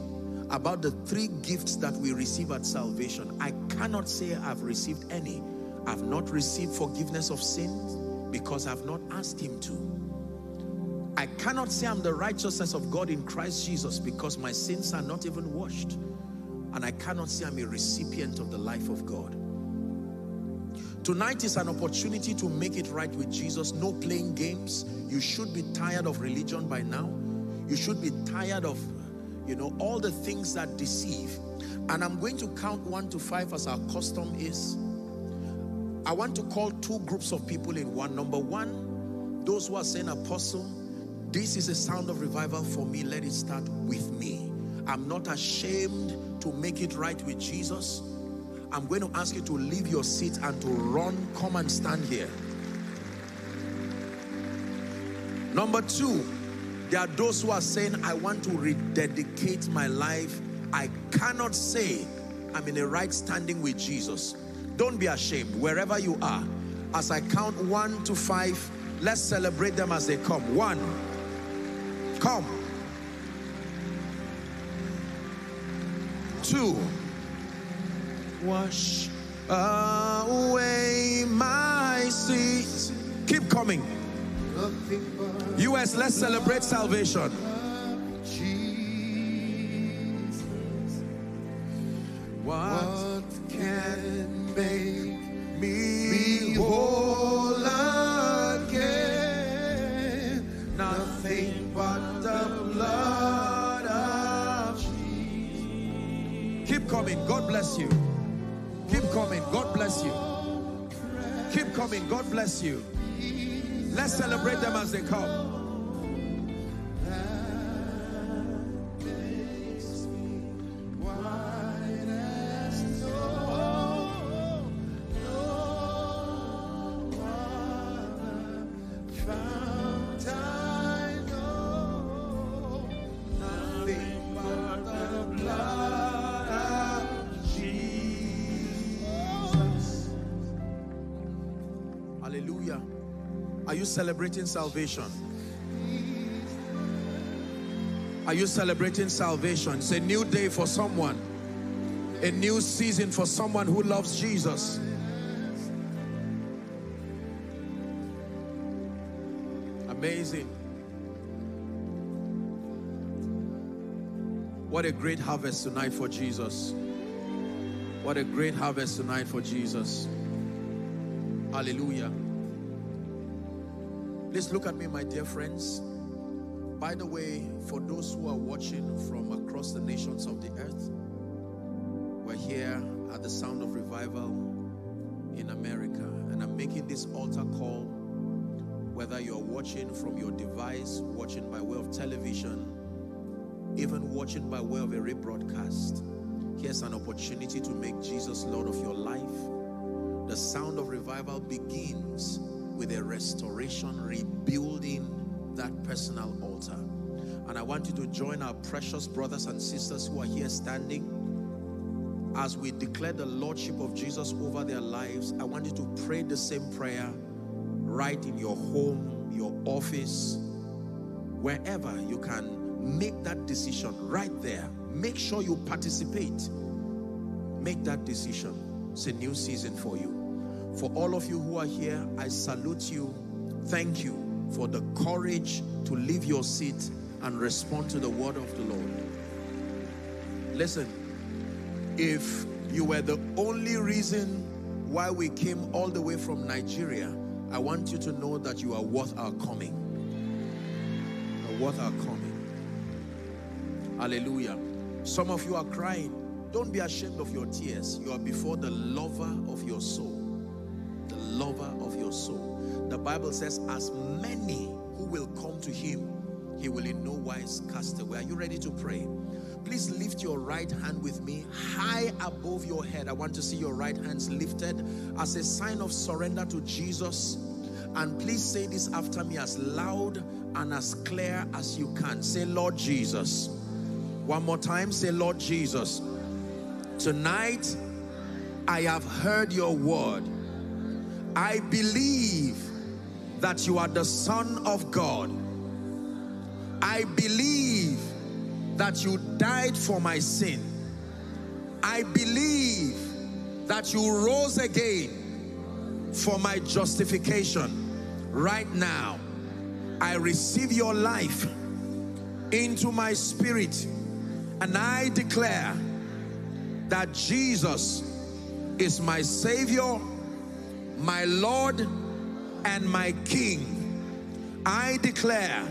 about the three gifts that we receive at salvation, I cannot say I've received any. I've not received forgiveness of sins because I've not asked Him to. I cannot say I'm the righteousness of God in Christ Jesus because my sins are not even washed. And I cannot say I'm a recipient of the life of God. Tonight is an opportunity to make it right with Jesus. No playing games. You should be tired of religion by now. You should be tired of, you know, all the things that deceive. And I'm going to count one to five as our custom is. I want to call two groups of people in one. Number one, those who are saying, Apostle, this is a sound of revival for me. Let it start with me. I'm not ashamed to make it right with Jesus. I'm going to ask you to leave your seat and to run, come and stand here. Number two, there are those who are saying, I want to rededicate my life. I cannot say I'm in a right standing with Jesus. Don't be ashamed, wherever you are. As I count one to five, let's celebrate them as they come. One, come. Two, wash away my sins. Keep coming. U S, let's celebrate salvation. Jesus, what can make me whole again? Nothing but the blood. Keep coming. God bless you. Keep coming. God bless you. Keep coming. God bless you. Let's celebrate them as they come. Are you celebrating salvation? Are you celebrating salvation? It's a new day for someone. A new season for someone who loves Jesus. Amazing. What a great harvest tonight for Jesus. What a great harvest tonight for Jesus. Hallelujah. Please look at me, my dear friends. By the way, for those who are watching from across the nations of the earth, we're here at the Sound of Revival in America, and I'm making this altar call, whether you're watching from your device, watching by way of television, even watching by way of a rebroadcast. Here's an opportunity to make Jesus Lord of your life. The Sound of Revival begins with a restoration, rebuilding that personal altar. And I want you to join our precious brothers and sisters who are here standing as we declare the Lordship of Jesus over their lives. I want you to pray the same prayer right in your home, your office, wherever you can. Make that decision right there. Make sure you participate. Make that decision. It's a new season for you. For all of you who are here, I salute you. Thank you for the courage to leave your seat and respond to the word of the Lord. Listen, if you were the only reason why we came all the way from Nigeria, I want you to know that you are worth our coming. You are worth our coming. Hallelujah. Some of you are crying. Don't be ashamed of your tears. You are before the lover of your soul. The lover of your soul. The Bible says, as many who will come to him, he will in no wise cast away. Are you ready to pray? Please lift your right hand with me high above your head. I want to see your right hands lifted as a sign of surrender to Jesus. And please say this after me as loud and as clear as you can. Say, Lord Jesus. One more time, say, Lord Jesus. Tonight, I have heard your word. I believe that you are the Son of God. I believe that you died for my sin. I believe that you rose again for my justification. Right now, I receive your life into my spirit, and I declare that Jesus is my Savior, my Lord, and my King. I declare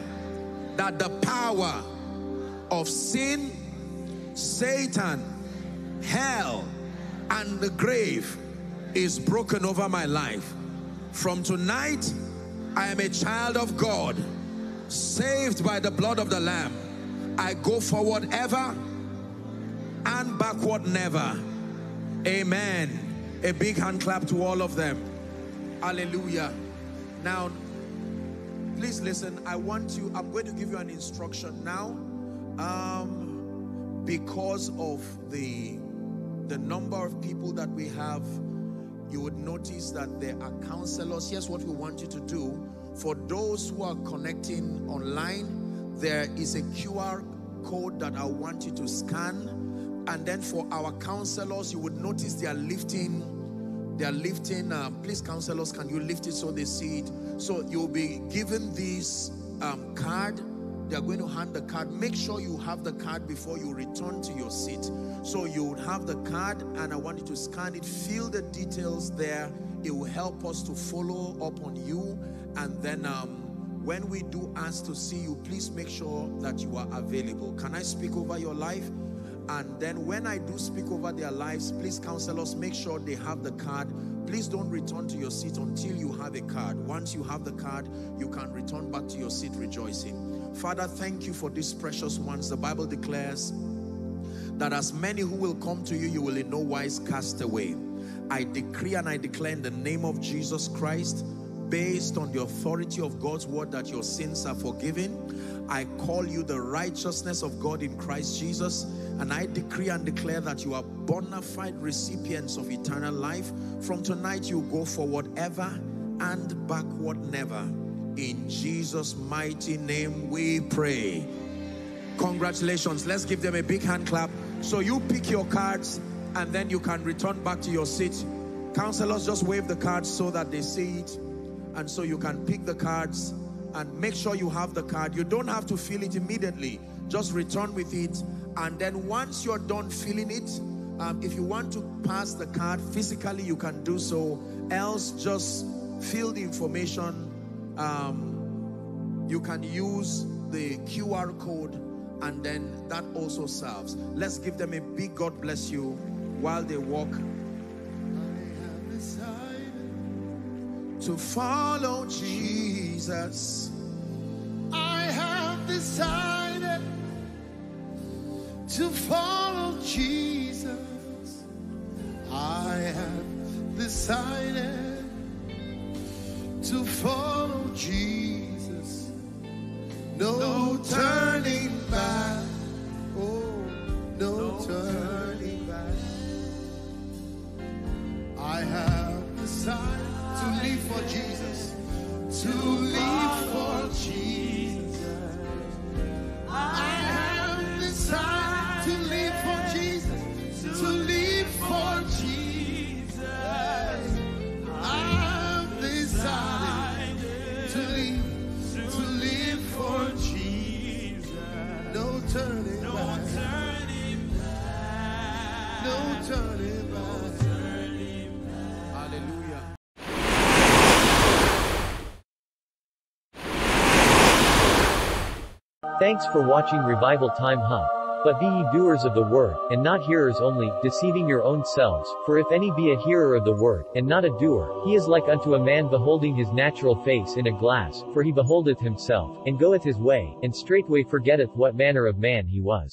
that the power of sin, Satan, hell, and the grave is broken over my life. From tonight, I am a child of God, saved by the blood of the Lamb. I go forward ever and backward never. Amen. A big hand clap to all of them. Hallelujah. Now, please listen, I want you, I'm going to give you an instruction now. Um, because of the, the number of people that we have, you would notice that there are counselors. Here's what we want you to do. For those who are connecting online, there is a Q R code that I want you to scan. And then for our counselors, you would notice they are lifting They are lifting, um, please counselors, can you lift it so they see it? So you'll be given this um, card. They are going to hand the card. Make sure you have the card before you return to your seat. So you would have the card, and I want you to scan it. Fill the details there. It will help us to follow up on you. And then um, when we do ask to see you, please make sure that you are available. Can I speak over your life? And then when I do speak over their lives, please counselors, make sure they have the card. Please don't return to your seat until you have a card. Once you have the card, you can return back to your seat rejoicing. Father, thank you for these precious ones. The Bible declares that as many who will come to you, you will in no wise cast away. I decree and I declare in the name of Jesus Christ, based on the authority of God's word, that your sins are forgiven. I call you the righteousness of God in Christ Jesus. And I decree and declare that you are bona fide recipients of eternal life. From tonight, you go forward ever and backward than ever. In Jesus' mighty name we pray. Congratulations. Let's give them a big hand clap. So you pick your cards and then you can return back to your seat. Counselors, just wave the cards so that they see it. And so you can pick the cards and make sure you have the card. You don't have to fill it immediately. Just return with it. And then once you're done filling it, um, if you want to pass the card physically, you can do so. Else, just fill the information. Um, you can use the Q R code, and then that also serves. Let's give them a big God bless you while they walk. I have decided to follow Jesus. I have decided to follow Jesus. I have decided to follow Jesus, no, no turning back, oh, no, no turning back. I have decided to live for Jesus, to live for Jesus. I have decided to live for Jesus, to live for Jesus. I to live, to live for Jesus. No turning no back. Turning back. No turning back. No turning back. Hallelujah. Thanks for watching Revival Time Hub. But be ye doers of the word, and not hearers only, deceiving your own selves. For if any be a hearer of the word, and not a doer, he is like unto a man beholding his natural face in a glass, for he beholdeth himself, and goeth his way, and straightway forgetteth what manner of man he was.